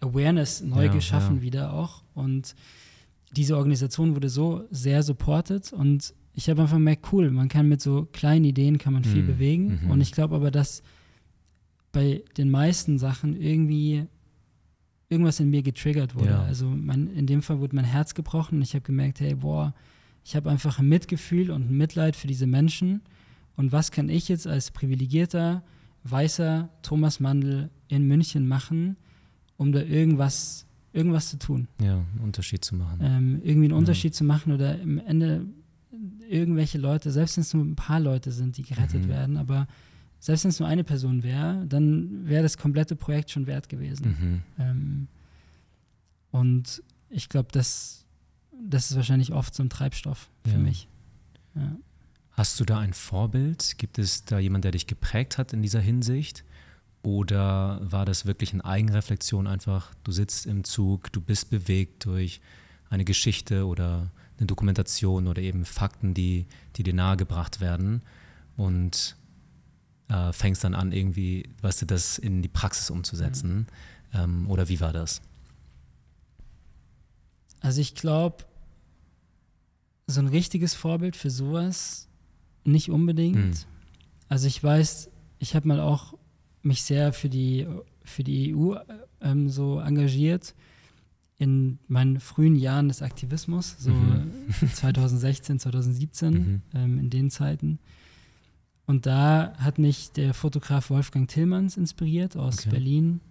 Awareness neu ja, geschaffen ja. wieder auch und diese Organisation wurde so sehr supported und ich habe einfach gemerkt, cool, man kann mit so kleinen Ideen kann man mm. viel bewegen mhm. und ich glaube aber, dass bei den meisten Sachen irgendwie irgendwas in mir getriggert wurde, ja. also mein, in dem Fall wurde mein Herz gebrochen und ich habe gemerkt, hey, boah, ich habe einfach ein Mitgefühl und ein Mitleid für diese Menschen und was kann ich jetzt als privilegierter, weißer Thomas Mandl in München machen, um da irgendwas, irgendwas zu tun. Ja, einen Unterschied zu machen. Ähm, irgendwie einen Unterschied ja. zu machen oder am Ende irgendwelche Leute, selbst wenn es nur ein paar Leute sind, die gerettet mhm. werden, aber selbst wenn es nur eine Person wäre, dann wäre das komplette Projekt schon wert gewesen. Mhm. Ähm, und ich glaube, das, das ist wahrscheinlich oft so ein Treibstoff für ja. mich. Ja. Hast du da ein Vorbild? Gibt es da jemanden, der dich geprägt hat in dieser Hinsicht? Oder war das wirklich eine Eigenreflexion einfach, du sitzt im Zug, du bist bewegt durch eine Geschichte oder eine Dokumentation oder eben Fakten, die, die dir nahegebracht werden und äh, fängst dann an irgendwie, weißt du, das in die Praxis umzusetzen? Mhm. Ähm, oder wie war das? Also ich glaube, so ein richtiges Vorbild für sowas nicht unbedingt. Mhm. Also ich weiß, ich habe mal auch mich sehr für die, für die E U ähm, so engagiert in meinen frühen Jahren des Aktivismus, so mhm. zweitausendsechzehn, zweitausendsiebzehn, mhm. ähm, in den Zeiten. Und da hat mich der Fotograf Wolfgang Tillmanns inspiriert aus okay. Berlin,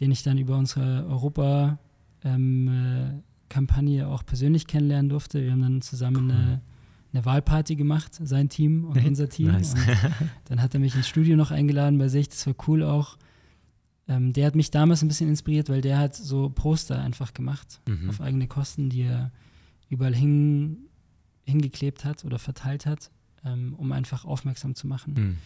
den ich dann über unsere Europa-Kampagne ähm, auch persönlich kennenlernen durfte. Wir haben dann zusammen cool. eine eine Wahlparty gemacht, sein Team und unser Team. Nice. Und dann hat er mich ins Studio noch eingeladen bei sich, das war cool auch. Ähm, der hat mich damals ein bisschen inspiriert, weil der hat so Poster einfach gemacht, mhm. auf eigene Kosten, die er überall hin, hingeklebt hat oder verteilt hat, ähm, um einfach aufmerksam zu machen. Mhm.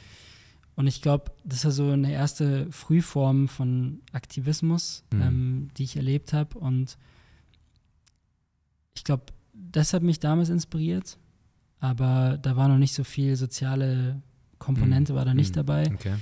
Und ich glaube, das war so eine erste Frühform von Aktivismus, mhm. ähm, die ich erlebt habe. Und ich glaube, das hat mich damals inspiriert. Aber da war noch nicht so viel soziale Komponente, mm. war da nicht mm. dabei. Okay.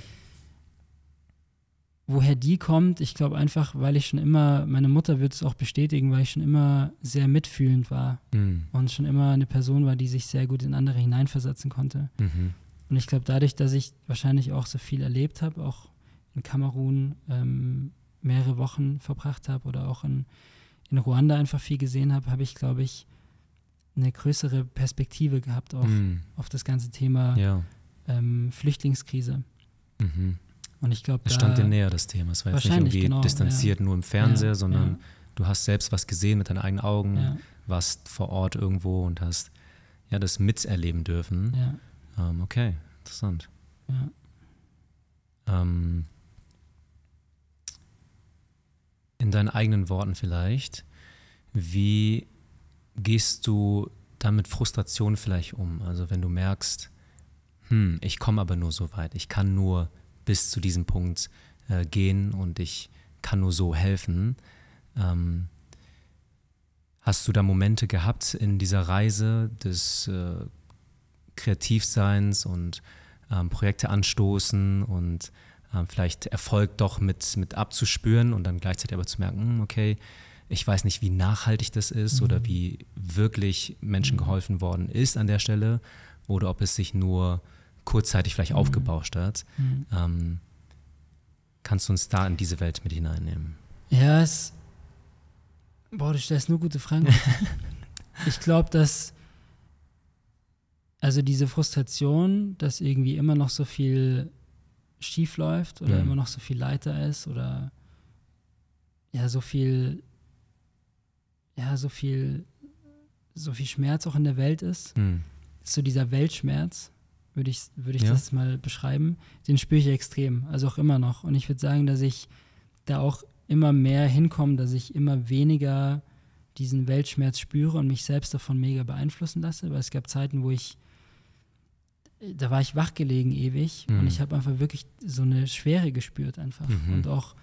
Woher die kommt, ich glaube einfach, weil ich schon immer, meine Mutter wird es auch bestätigen, weil ich schon immer sehr mitfühlend war mm. und schon immer eine Person war, die sich sehr gut in andere hineinversetzen konnte. Mm-hmm. Und ich glaube dadurch, dass ich wahrscheinlich auch so viel erlebt habe, auch in Kamerun ähm, mehrere Wochen verbracht habe oder auch in, in Ruanda einfach viel gesehen habe, habe ich, glaube ich, eine größere Perspektive gehabt auf, mm. auf das ganze Thema ja. ähm, Flüchtlingskrise. Mhm. Und ich glaube, es stand dir näher, das Thema. Es war jetzt nicht irgendwie genau, distanziert ja. nur im Fernseher, ja, sondern ja. du hast selbst was gesehen mit deinen eigenen Augen, ja. warst vor Ort irgendwo und hast ja das miterleben dürfen. Ja. Ähm, okay, interessant. Ja. Ähm, in deinen eigenen Worten vielleicht, wie gehst du dann mit Frustration vielleicht um? Also wenn du merkst, hm, ich komme aber nur so weit, ich kann nur bis zu diesem Punkt äh, gehen und ich kann nur so helfen. Ähm, hast du da Momente gehabt in dieser Reise des äh, Kreativseins und ähm, Projekte anstoßen und ähm, vielleicht Erfolg doch mit, mit abzuspüren und dann gleichzeitig aber zu merken, okay, ich weiß nicht, wie nachhaltig das ist mhm. oder wie wirklich Menschen geholfen worden ist an der Stelle oder ob es sich nur kurzzeitig vielleicht mhm. aufgebauscht hat. Mhm. Ähm, kannst du uns da in diese Welt mit hineinnehmen? Ja, es... Boah, du stellst nur gute Fragen. Ich glaube, dass... Also diese Frustration, dass irgendwie immer noch so viel schief läuft oder mhm. immer noch so viel Leid da ist oder ja, so viel... ja, so viel, so viel Schmerz auch in der Welt ist. Hm. So dieser Weltschmerz, würde ich, würd ich ja. das mal beschreiben, den spüre ich extrem, also auch immer noch. Und ich würde sagen, dass ich da auch immer mehr hinkomme, dass ich immer weniger diesen Weltschmerz spüre und mich selbst davon mega beeinflussen lasse, weil es gab Zeiten, wo ich, da war ich wachgelegen ewig mhm. und ich habe einfach wirklich so eine Schwere gespürt einfach mhm. und auch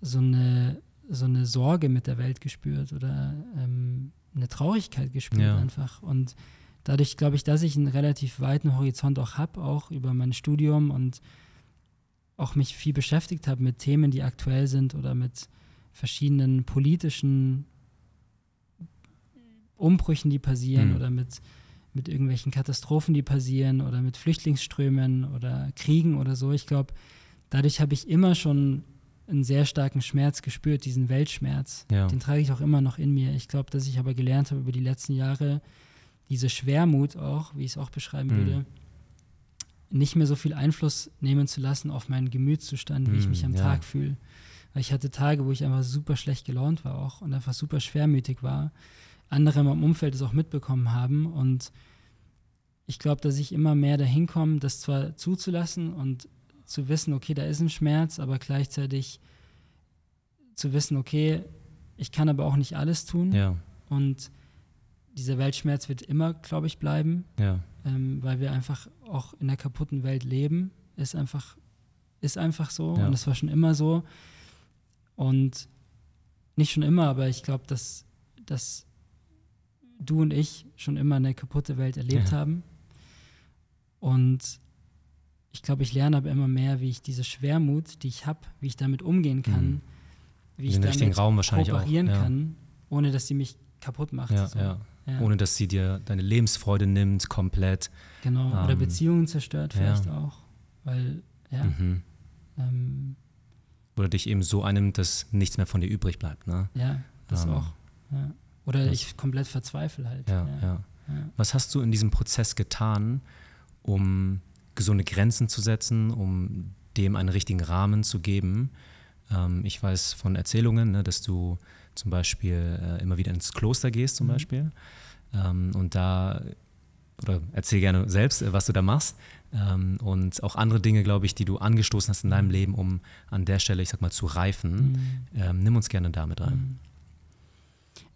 so eine so eine Sorge mit der Welt gespürt oder ähm, eine Traurigkeit gespürt ja. einfach. Und dadurch glaube ich, dass ich einen relativ weiten Horizont auch habe, auch über mein Studium und auch mich viel beschäftigt habe mit Themen, die aktuell sind oder mit verschiedenen politischen Umbrüchen, die passieren mhm. oder mit, mit irgendwelchen Katastrophen, die passieren oder mit Flüchtlingsströmen oder Kriegen oder so. Ich glaube, dadurch habe ich immer schon einen sehr starken Schmerz gespürt, diesen Weltschmerz. Ja. Den trage ich auch immer noch in mir. Ich glaube, dass ich aber gelernt habe über die letzten Jahre, diese Schwermut auch, wie ich es auch beschreiben mm. würde, nicht mehr so viel Einfluss nehmen zu lassen auf meinen Gemütszustand, mm, wie ich mich am ja. Tag fühle. Weil ich hatte Tage, wo ich einfach super schlecht gelaunt war auch und einfach super schwermütig war. Andere in meinem Umfeld es auch mitbekommen haben und ich glaube, dass ich immer mehr dahin komme, das zwar zuzulassen und zu wissen, okay, da ist ein Schmerz, aber gleichzeitig zu wissen, okay, ich kann aber auch nicht alles tun. Ja. Und dieser Weltschmerz wird immer, glaube ich, bleiben, ja. ähm, weil wir einfach auch in einer kaputten Welt leben. Ist einfach, ist einfach so ja. und das war schon immer so. Und nicht schon immer, aber ich glaube, dass, dass du und ich schon immer eine kaputte Welt erlebt ja. haben. Und ich glaube, ich lerne aber immer mehr, wie ich diese Schwermut, die ich habe, wie ich damit umgehen kann, mhm. wie ich damit Raum wahrscheinlich kooperieren auch, ja. kann, ohne dass sie mich kaputt macht. Ja, so. ja. Ja. Ohne dass sie dir deine Lebensfreude nimmt, komplett. Genau, ähm, oder Beziehungen zerstört vielleicht ja. auch, weil, ja. Mhm. Ähm, oder dich eben so einnimmt, dass nichts mehr von dir übrig bleibt, ne? Ja, das ähm, auch. Ja. Oder das, ich komplett verzweifle halt. Ja, ja. Ja. Ja. Was hast du in diesem Prozess getan, um gesunde Grenzen zu setzen, um dem einen richtigen Rahmen zu geben? Ähm, ich weiß von Erzählungen, ne, dass du zum Beispiel äh, immer wieder ins Kloster gehst zum mhm. Beispiel ähm, und da, oder erzähl gerne selbst, äh, was du da machst ähm, und auch andere Dinge, glaube ich, die du angestoßen hast in deinem Leben, um an der Stelle, ich sag mal, zu reifen. Mhm. Ähm, nimm uns gerne damit rein.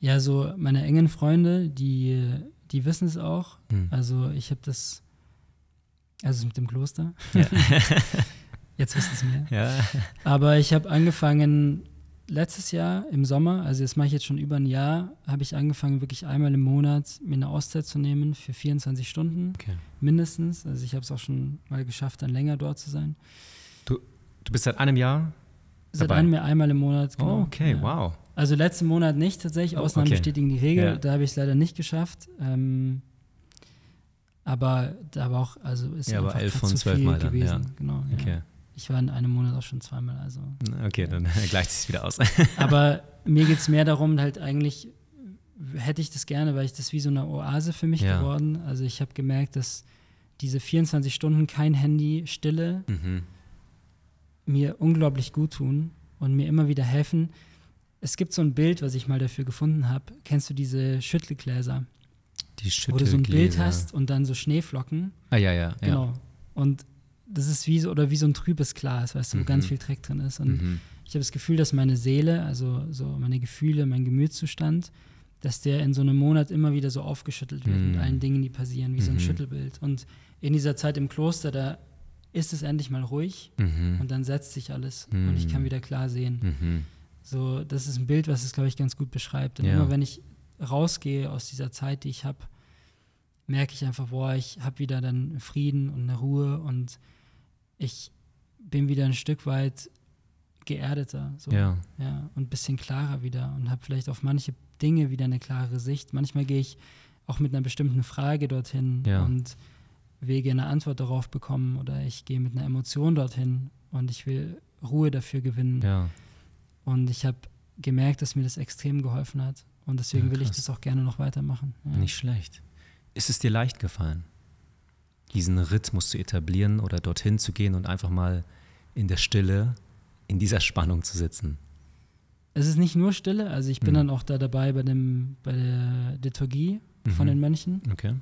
Ja, so meine engen Freunde, die, die wissen es auch. Mhm. Also ich habe das Also mit dem Kloster. Ja. Jetzt wissen Sie mehr. Ja. Aber ich habe angefangen, letztes Jahr im Sommer, also das mache ich jetzt schon über ein Jahr, habe ich angefangen, wirklich einmal im Monat mir eine Auszeit zu nehmen für vierundzwanzig Stunden okay. mindestens. Also ich habe es auch schon mal geschafft, dann länger dort zu sein. Du, du bist seit einem Jahr Seit dabei. einem Jahr einmal im Monat, genau. Oh, okay, ja. wow. Also letzten Monat nicht tatsächlich, Ausnahmen okay. bestätigen die Regel, ja. da habe ich es leider nicht geschafft. Ähm, Aber da war auch, also ist ja, aber elf von zwölf Mal gewesen. Dann, ja. Genau, ja. Okay. Ich war in einem Monat auch schon zweimal, also. Okay, ja. dann gleicht es wieder aus. Aber mir geht es mehr darum, halt eigentlich hätte ich das gerne, weil ich das wie so eine Oase für mich ja. geworden. Also ich habe gemerkt, dass diese vierundzwanzig Stunden kein Handy, Stille mhm. mir unglaublich gut tun und mir immer wieder helfen. Es gibt so ein Bild, was ich mal dafür gefunden habe. Kennst du diese Schüttelgläser? Die Schüttelgläser. Wo du so ein Bild hast und dann so Schneeflocken. Ah, ja, ja. Genau. Ja. Und das ist wie so, oder wie so ein trübes Glas, weißt du, wo mhm. ganz viel Dreck drin ist. Und mhm. ich habe das Gefühl, dass meine Seele, also so meine Gefühle, mein Gemütszustand, dass der in so einem Monat immer wieder so aufgeschüttelt wird mhm. mit allen Dingen, die passieren, wie mhm. so ein Schüttelbild. Und in dieser Zeit im Kloster, da ist es endlich mal ruhig mhm. und dann setzt sich alles mhm. und ich kann wieder klar sehen. Mhm. So, das ist ein Bild, was es, glaube ich, ganz gut beschreibt. Und ja. immer wenn ich rausgehe aus dieser Zeit, die ich habe, merke ich einfach, boah, ich habe wieder dann Frieden und eine Ruhe und ich bin wieder ein Stück weit geerdeter. So. Ja. Ja, und ein bisschen klarer wieder und habe vielleicht auf manche Dinge wieder eine klare Sicht. Manchmal gehe ich auch mit einer bestimmten Frage dorthin ja. und will gerne eine Antwort darauf bekommen, oder ich gehe mit einer Emotion dorthin und ich will Ruhe dafür gewinnen. Ja. Und ich habe gemerkt, dass mir das extrem geholfen hat. Und deswegen ja, will ich das auch gerne noch weitermachen. Ja. Nicht schlecht. Ist es dir leicht gefallen, diesen Rhythmus zu etablieren oder dorthin zu gehen und einfach mal in der Stille, in dieser Spannung zu sitzen? Es ist nicht nur Stille. Also ich bin mhm. dann auch da dabei bei, dem, bei der Liturgie mhm. von den Mönchen. Okay.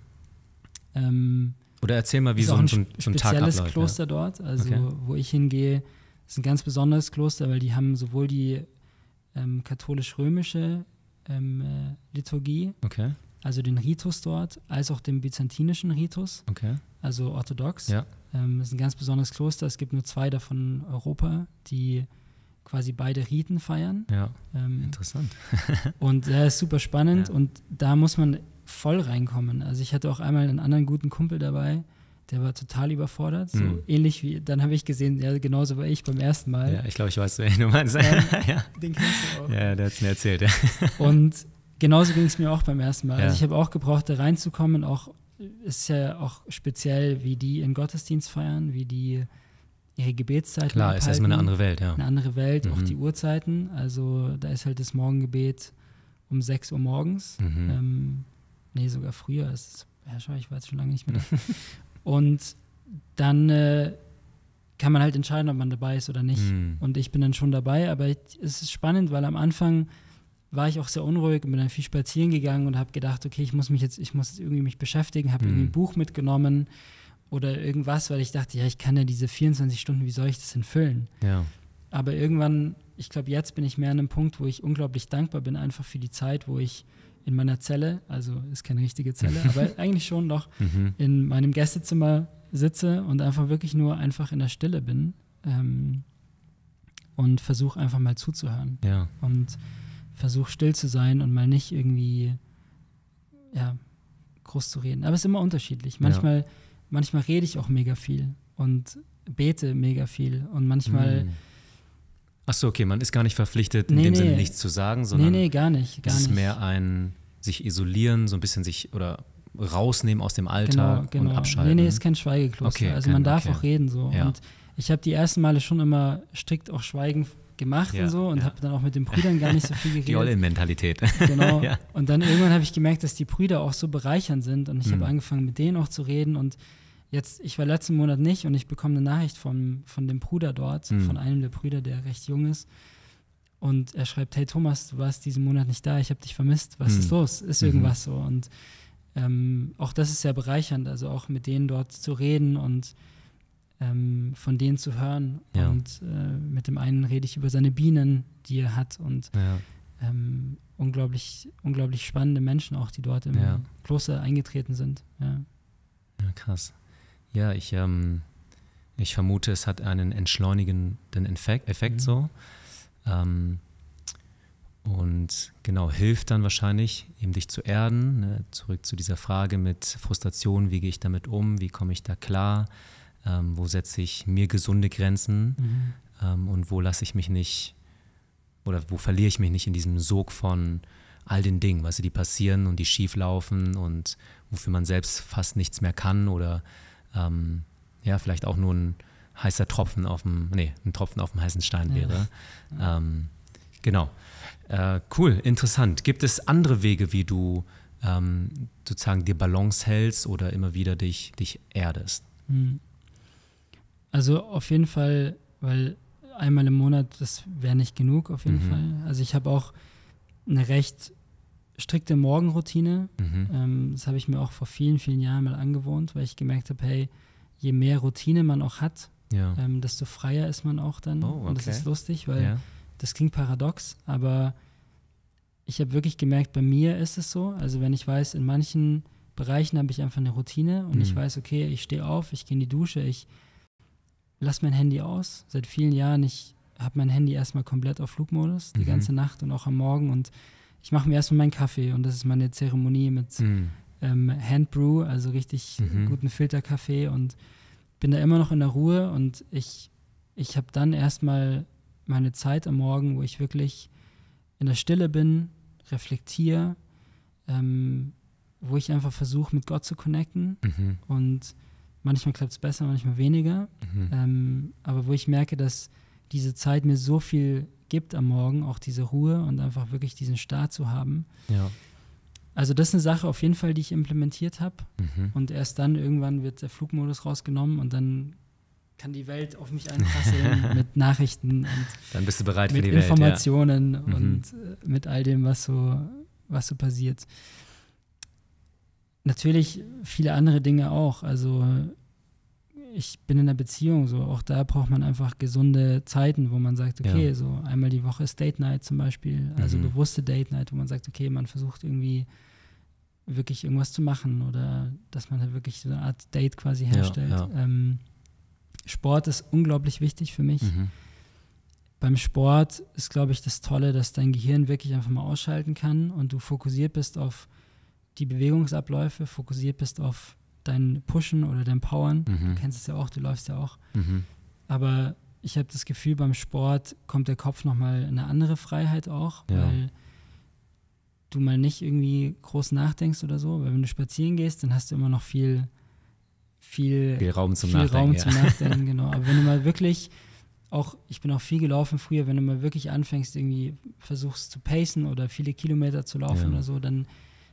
Ähm, oder erzähl mal, wie so ein, so ein Tag abläuft. Spezielles Kloster ja. dort, also okay. wo ich hingehe. Das ist ein ganz besonderes Kloster, weil die haben sowohl die ähm, katholisch-römische ähm, äh, Liturgie, okay. also den Ritus dort, als auch den byzantinischen Ritus, okay. also orthodox. Ja. Ähm, das ist ein ganz besonderes Kloster. Es gibt nur zwei davon in Europa, die quasi beide Riten feiern. Ja, ähm, interessant. Und das äh, ist super spannend ja. und da muss man voll reinkommen. Also ich hatte auch einmal einen anderen guten Kumpel dabei, der war total überfordert, so mm. ähnlich wie, dann habe ich gesehen, ja, genauso war ich beim ersten Mal. Ja, ich glaube, ich weiß, wen du meinst. Ähm, ja. Den kennst du auch. Ja, der hat es mir erzählt. Ja. Und genauso ging es mir auch beim ersten Mal. Ja. Also ich habe auch gebraucht, da reinzukommen, auch, ist ja auch speziell, wie die ihren Gottesdienst feiern, wie die ihre Gebetszeiten Klar, abhalten. Ist erstmal eine andere Welt, ja. Eine andere Welt, mhm. auch die Uhrzeiten, also da ist halt das Morgengebet um sechs Uhr morgens, mhm. ähm, nee, sogar früher, ist, ja, schau, ich war jetzt schon lange nicht mehr da. Und dann äh, kann man halt entscheiden, ob man dabei ist oder nicht. Mm. Und ich bin dann schon dabei, aber ich, es ist spannend, weil am Anfang war ich auch sehr unruhig und bin dann viel spazieren gegangen und habe gedacht, okay, ich muss mich jetzt, ich muss jetzt irgendwie mich beschäftigen, habe mm. irgendwie ein Buch mitgenommen oder irgendwas, weil ich dachte, ja, ich kann ja diese vierundzwanzig Stunden, wie soll ich das denn füllen? Ja. Aber irgendwann, ich glaube, jetzt bin ich mehr an einem Punkt, wo ich unglaublich dankbar bin, einfach für die Zeit, wo ich in meiner Zelle, also ist keine richtige Zelle, aber eigentlich schon noch mhm. in meinem Gästezimmer sitze und einfach wirklich nur einfach in der Stille bin ähm, und versuche einfach mal zuzuhören ja. und versuche still zu sein und mal nicht irgendwie ja, groß zu reden. Aber es ist immer unterschiedlich. Manchmal, ja. manchmal rede ich auch mega viel und bete mega viel und manchmal mhm. Ach so, okay, man ist gar nicht verpflichtet, nee, in dem nee. Sinne nichts zu sagen, sondern nee, nee, gar nicht, gar es ist mehr ein sich isolieren, so ein bisschen sich oder rausnehmen aus dem Alltag genau, genau. und abschalten. Nee, nee, ist kein Schweigekloster, okay, also kein, man darf okay. auch reden so. Ja. Und ich habe die ersten Male schon immer strikt auch Schweigen gemacht ja, und so und ja. habe dann auch mit den Brüdern gar nicht so viel geredet. Die olle Mentalität. Genau, ja. und dann irgendwann habe ich gemerkt, dass die Brüder auch so bereichernd sind und ich mhm. habe angefangen, mit denen auch zu reden und jetzt, ich war letzten Monat nicht und ich bekomme eine Nachricht von, von dem Bruder dort, mhm. von einem der Brüder, der recht jung ist. Und er schreibt, hey Thomas, du warst diesen Monat nicht da, ich habe dich vermisst, was mhm. ist los? Ist irgendwas mhm. so? Und ähm, auch das ist sehr bereichernd, also auch mit denen dort zu reden und ähm, von denen zu hören. Ja. Und äh, mit dem einen rede ich über seine Bienen, die er hat und ja. ähm, unglaublich, unglaublich spannende Menschen auch, die dort im ja. Kloster eingetreten sind. Ja, ja krass. Ja, ich, ähm, ich vermute, es hat einen entschleunigenden Effekt, Effekt mhm. so. Ähm, und genau, hilft dann wahrscheinlich, eben dich zu erden. Ne? Zurück zu dieser Frage mit Frustration, wie gehe ich damit um, wie komme ich da klar, ähm, wo setze ich mir gesunde Grenzen mhm. ähm, und wo lasse ich mich nicht, oder wo verliere ich mich nicht in diesem Sog von all den Dingen, weißt du, die passieren und die schief laufen und wofür man selbst fast nichts mehr kann oder Ähm, ja, vielleicht auch nur ein heißer Tropfen auf dem, nee, ein Tropfen auf dem heißen Stein wäre. Ja. Ähm, genau. Äh, cool, interessant. Gibt es andere Wege, wie du ähm, sozusagen dir Balance hältst oder immer wieder dich, dich erdest? Also auf jeden Fall, weil einmal im Monat, das wäre nicht genug auf jeden mhm. Fall. Also ich habe auch eine recht strikte Morgenroutine, mhm. ähm, das habe ich mir auch vor vielen, vielen Jahren mal angewohnt, weil ich gemerkt habe, hey, je mehr Routine man auch hat, ja. ähm, desto freier ist man auch dann. Oh, okay. Und das ist lustig, weil ja. das klingt paradox, aber ich habe wirklich gemerkt, bei mir ist es so, also wenn ich weiß, in manchen Bereichen habe ich einfach eine Routine und mhm. ich weiß, okay, ich stehe auf, ich gehe in die Dusche, ich lasse mein Handy aus, seit vielen Jahren, ich habe mein Handy erstmal komplett auf Flugmodus, die mhm. ganze Nacht und auch am Morgen. Und ich mache mir erstmal meinen Kaffee und das ist meine Zeremonie mit mhm. ähm, Handbrew, also richtig mhm. guten Filterkaffee, und bin da immer noch in der Ruhe. Und ich, ich habe dann erstmal meine Zeit am Morgen, wo ich wirklich in der Stille bin, reflektiere, ähm, wo ich einfach versuche, mit Gott zu connecten. Mhm. Und manchmal klappt es besser, manchmal weniger. Mhm. Ähm, aber wo ich merke, dass diese Zeit mir so viel gibt am Morgen, auch diese Ruhe und einfach wirklich diesen Start zu haben. Ja. Also das ist eine Sache auf jeden Fall, die ich implementiert habe. Mhm. Und erst dann irgendwann wird der Flugmodus rausgenommen und dann kann die Welt auf mich einprasseln mit Nachrichten und dann bist du bereit mit für die Informationen Welt, ja. und mhm. mit all dem, was so, was so passiert. Natürlich viele andere Dinge auch. Also ich bin in einer Beziehung, so auch da braucht man einfach gesunde Zeiten, wo man sagt, okay, ja. so einmal die Woche ist Date Night zum Beispiel, also mhm. bewusste Date Night, wo man sagt, okay, man versucht irgendwie wirklich irgendwas zu machen oder dass man halt wirklich so eine Art Date quasi herstellt. Ja, ja. Ähm, Sport ist unglaublich wichtig für mich. Mhm. Beim Sport ist, glaube ich, das Tolle, dass dein Gehirn wirklich einfach mal ausschalten kann und du fokussiert bist auf die Bewegungsabläufe, fokussiert bist auf dein Pushen oder dein Powern. Mhm. Du kennst es ja auch, du läufst ja auch. Mhm. Aber ich habe das Gefühl, beim Sport kommt der Kopf nochmal in eine andere Freiheit auch, ja. weil du mal nicht irgendwie groß nachdenkst oder so. Weil wenn du spazieren gehst, dann hast du immer noch viel Viel, viel Raum zum viel Nachdenken. Raum ja. zum Nachdenken, genau. Aber wenn du mal wirklich, auch ich bin auch viel gelaufen früher, wenn du mal wirklich anfängst, irgendwie versuchst zu pacen oder viele Kilometer zu laufen ja. oder so, dann,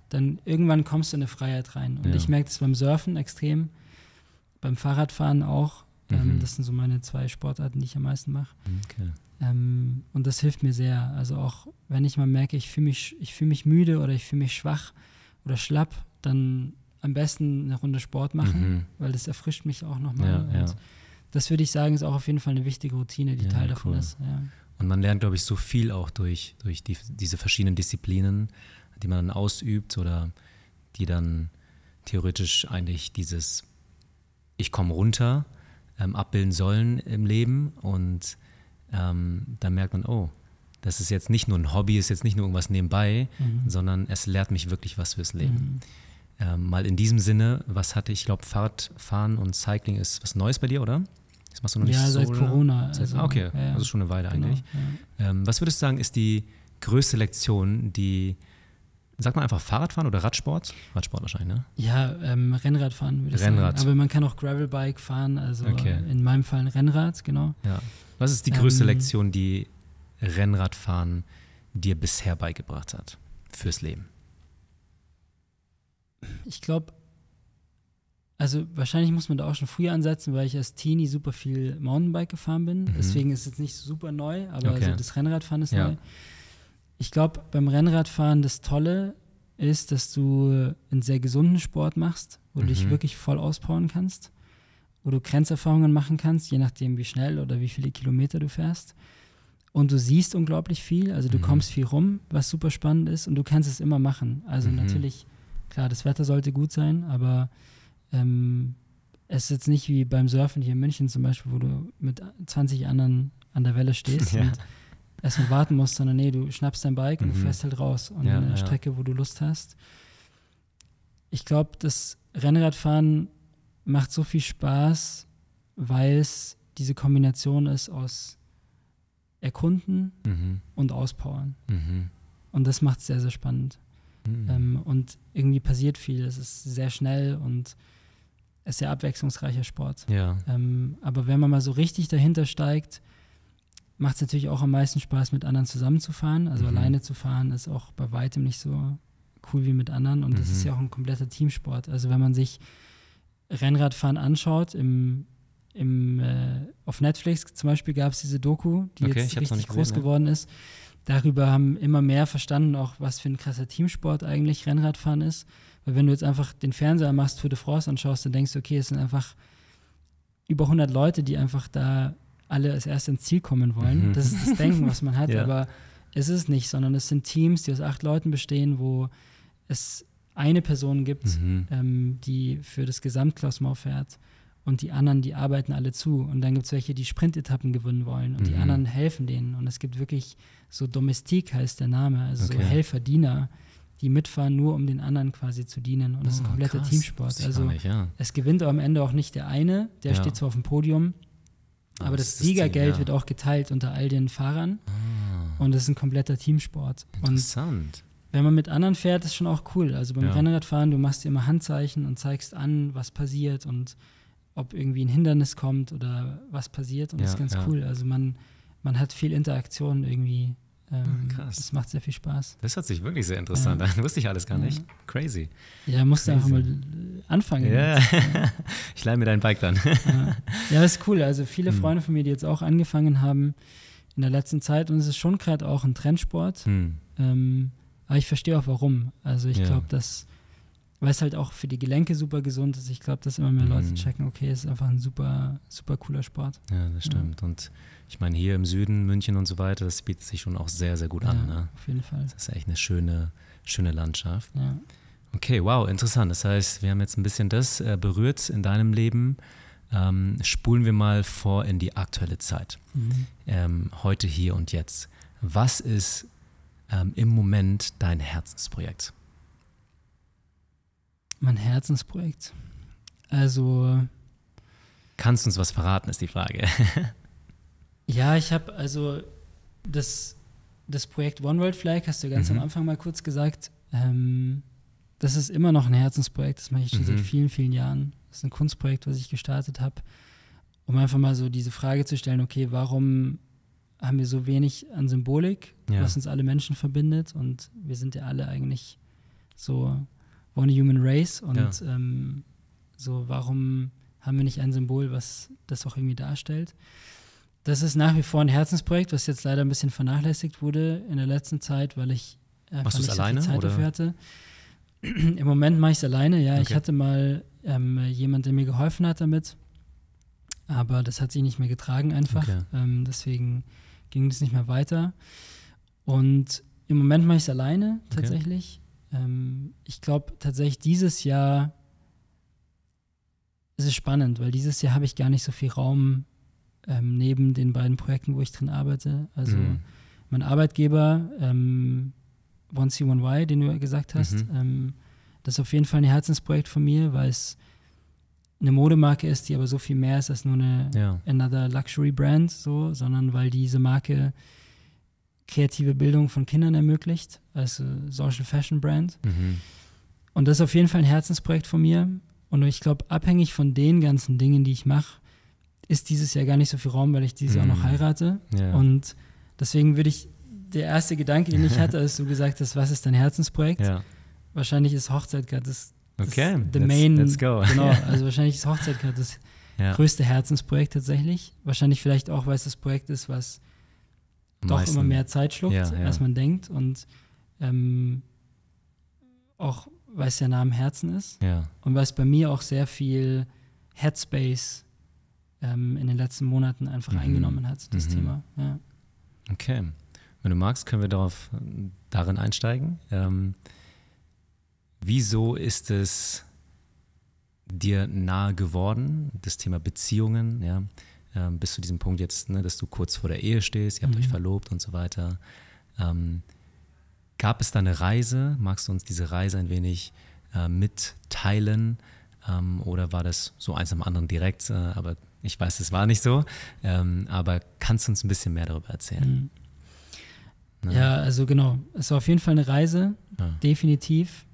dann irgendwann kommst du in eine Freiheit rein. Und ja. ich merke das beim Surfen extrem, beim Fahrradfahren auch. Mhm. Ähm, das sind so meine zwei Sportarten, die ich am meisten mache. Okay. Ähm, und das hilft mir sehr. Also auch wenn ich mal merke, ich fühle mich, ich fühl mich müde oder ich fühle mich schwach oder schlapp, dann am besten eine Runde Sport machen, mhm. weil das erfrischt mich auch nochmal. Ja, ja. Das würde ich sagen, ist auch auf jeden Fall eine wichtige Routine, die ja, Teil davon cool. ist. Ja. Und man lernt, glaube ich, so viel auch durch, durch die, diese verschiedenen Disziplinen, die man dann ausübt oder die dann theoretisch eigentlich dieses Ich komme runter ähm, abbilden sollen im Leben. Und ähm, dann merkt man, oh, das ist jetzt nicht nur ein Hobby, ist jetzt nicht nur irgendwas nebenbei, mhm. sondern es lehrt mich wirklich was fürs Leben. Mhm. Ähm, mal in diesem Sinne, was hatte ich, ich glaube, Fahrradfahren und Cycling ist was Neues bei dir, oder? Das machst du noch nicht ja, so, seit oder? Corona. Seit, also, ah, okay, ja, also schon eine Weile genau, eigentlich. Ja. Ähm, was würdest du sagen, ist die größte Lektion, die, sag mal einfach Fahrradfahren oder Radsport? Radsport wahrscheinlich, ne? Ja, ähm, Rennradfahren würde ich Rennrad. sagen. Aber man kann auch Gravelbike fahren, also okay. in meinem Fall ein Rennrad, genau. Ja. Was ist die größte ähm, Lektion, die Rennradfahren dir bisher beigebracht hat fürs Leben? Ich glaube, also wahrscheinlich muss man da auch schon früher ansetzen, weil ich als Teenie super viel Mountainbike gefahren bin. Mhm. Deswegen ist es jetzt nicht super neu, aber okay. also das Rennradfahren ist ja. neu. Ich glaube, beim Rennradfahren das Tolle ist, dass du einen sehr gesunden Sport machst, wo mhm. du dich wirklich voll auspowern kannst, wo du Grenzerfahrungen machen kannst, je nachdem wie schnell oder wie viele Kilometer du fährst. Und du siehst unglaublich viel, also du mhm. kommst viel rum, was super spannend ist und du kannst es immer machen. Also mhm. natürlich klar, das Wetter sollte gut sein, aber ähm, es ist jetzt nicht wie beim Surfen hier in München zum Beispiel, wo du mit zwanzig anderen an der Welle stehst ja. und erstmal warten musst, sondern nee, du schnappst dein Bike mhm. und du fährst halt raus und ja, eine ja. Strecke, wo du Lust hast. Ich glaube, das Rennradfahren macht so viel Spaß, weil es diese Kombination ist aus Erkunden mhm. und Auspowern. Mhm. Und das macht es sehr, sehr spannend. Mhm. Ähm, und irgendwie passiert viel, es ist sehr schnell und es ist sehr abwechslungsreicher Sport. Ja. Ähm, aber wenn man mal so richtig dahinter steigt, macht es natürlich auch am meisten Spaß, mit anderen zusammenzufahren. Also mhm. alleine zu fahren ist auch bei weitem nicht so cool wie mit anderen und mhm. das ist ja auch ein kompletter Teamsport. Also wenn man sich Rennradfahren anschaut, im, im, äh, auf Netflix zum Beispiel gab es diese Doku, die okay, jetzt richtig groß gesehen, geworden ja. ist. Darüber haben immer mehr verstanden, auch was für ein krasser Teamsport eigentlich Rennradfahren ist. Weil wenn du jetzt einfach den Fernseher machst, Tour de France anschaust, dann denkst du, okay, es sind einfach über hundert Leute, die einfach da alle als erst ins Ziel kommen wollen. Mhm. Das ist das Denken, was man hat, ja. aber es ist nicht, sondern es sind Teams, die aus acht Leuten bestehen, wo es eine Person gibt, mhm. ähm, die für das Gesamtklassement fährt und die anderen, die arbeiten alle zu. Und dann gibt es welche, die Sprintetappen gewinnen wollen und mhm. die anderen helfen denen. Und es gibt wirklich so Domestik, heißt der Name, also okay. so Helfer, Diener, die mitfahren, nur um den anderen quasi zu dienen. Und das oh, ist ein kompletter krass. Teamsport. Also nicht, ja. es gewinnt am Ende auch nicht der eine, der ja. steht zwar auf dem Podium, aber, aber das, das Siegergeld ja. wird auch geteilt unter all den Fahrern. Ah. Und das ist ein kompletter Teamsport. Interessant. Und wenn man mit anderen fährt, ist schon auch cool. Also beim ja. Rennradfahren, du machst dir immer Handzeichen und zeigst an, was passiert und ob irgendwie ein Hindernis kommt oder was passiert. Und ja, das ist ganz ja. cool. Also man, man hat viel Interaktion irgendwie. Ähm, Krass. Das macht sehr viel Spaß. Das hört sich wirklich sehr interessant ja. an. Wusste ich alles gar ja. nicht. Crazy. Ja, musst Crazy. du einfach mal anfangen. Ja. Ich leih mir dein Bike dann. Ja, ja, ist cool. Also viele hm. Freunde von mir, die jetzt auch angefangen haben in der letzten Zeit. Und es ist schon gerade auch ein Trendsport. Hm. Ähm, aber ich verstehe auch, warum. Also ich ja. glaube, dass, weil es halt auch für die Gelenke super gesund ist. Ich glaube, dass immer mehr Leute checken, okay, es ist einfach ein super, super cooler Sport. Ja, das stimmt. Ja. Und ich meine, hier im Süden, München und so weiter, das bietet sich schon auch sehr, sehr gut ja, an. Ne? Auf jeden Fall. Das ist echt eine schöne, schöne Landschaft. Ja. Okay, wow, interessant. Das heißt, wir haben jetzt ein bisschen das äh, berührt in deinem Leben. Ähm, spulen wir mal vor in die aktuelle Zeit. Mhm. Ähm, heute, hier und jetzt. Was ist ähm, im Moment dein Herzensprojekt? Mein Herzensprojekt? Also... Kannst du uns was verraten, ist die Frage. Ja, ich habe also das, das Projekt One World Flag, hast du ganz mhm. am Anfang mal kurz gesagt, ähm, das ist immer noch ein Herzensprojekt, das mache ich schon mhm. seit vielen, vielen Jahren. Das ist ein Kunstprojekt, was ich gestartet habe, um einfach mal so diese Frage zu stellen, okay, warum haben wir so wenig an Symbolik, ja. was uns alle Menschen verbindet, und wir sind ja alle eigentlich so one human race, und ja. ähm, so, warum haben wir nicht ein Symbol, was das auch irgendwie darstellt? Das ist nach wie vor ein Herzensprojekt, was jetzt leider ein bisschen vernachlässigt wurde in der letzten Zeit, weil ich äh, Machst du es alleine, so viel Zeit dafür hatte. Im Moment mache ich es alleine, ja. Okay. Ich hatte mal ähm, jemanden, der mir geholfen hat damit, aber das hat sich nicht mehr getragen einfach. Okay. Ähm, deswegen ging das nicht mehr weiter. Und im Moment mache ich es alleine tatsächlich. Okay. Ich glaube tatsächlich dieses Jahr ist es spannend, weil dieses Jahr habe ich gar nicht so viel Raum ähm, neben den beiden Projekten, wo ich drin arbeite. Also mm. mein Arbeitgeber, ähm, One C One Y, den du gesagt hast, mhm. ähm, das ist auf jeden Fall ein Herzensprojekt von mir, weil es eine Modemarke ist, die aber so viel mehr ist als nur eine ja. another Luxury Brand, so, sondern weil diese Marke kreative Bildung von Kindern ermöglicht, also Social Fashion Brand. Mhm. Und das ist auf jeden Fall ein Herzensprojekt von mir. Und ich glaube, abhängig von den ganzen Dingen, die ich mache, ist dieses Jahr gar nicht so viel Raum, weil ich dieses mhm. Jahr noch heirate. Ja. Und deswegen würde ich, der erste Gedanke, den ich hatte, als du gesagt hast, was ist dein Herzensprojekt? Ja. Wahrscheinlich ist Hochzeit gerade das, das okay. the let's, main, let's go. Genau, also wahrscheinlich ist Hochzeit gerade das ja. größte Herzensprojekt tatsächlich. Wahrscheinlich vielleicht auch, weil es das Projekt ist, was doch meisten. immer mehr Zeit schluckt, ja, ja. als man denkt, und ähm, auch, weil es ja nah am Herzen ist ja. und weil es bei mir auch sehr viel Headspace ähm, in den letzten Monaten einfach mhm. eingenommen hat, das mhm. Thema. Ja. Okay, wenn du magst, können wir darauf, darin einsteigen. Ähm, wieso ist es dir nahe geworden, das Thema Beziehungen, ja, Ähm, bis zu diesem Punkt jetzt, ne, dass du kurz vor der Ehe stehst, ihr habt mhm. euch verlobt und so weiter. Ähm, gab es da eine Reise? Magst du uns diese Reise ein wenig äh, mitteilen? Ähm, oder war das so eins am anderen direkt? Äh, aber ich weiß, es war nicht so. Ähm, aber kannst du uns ein bisschen mehr darüber erzählen? Mhm. Ja, also genau. Es war auf jeden Fall eine Reise, ah. definitiv.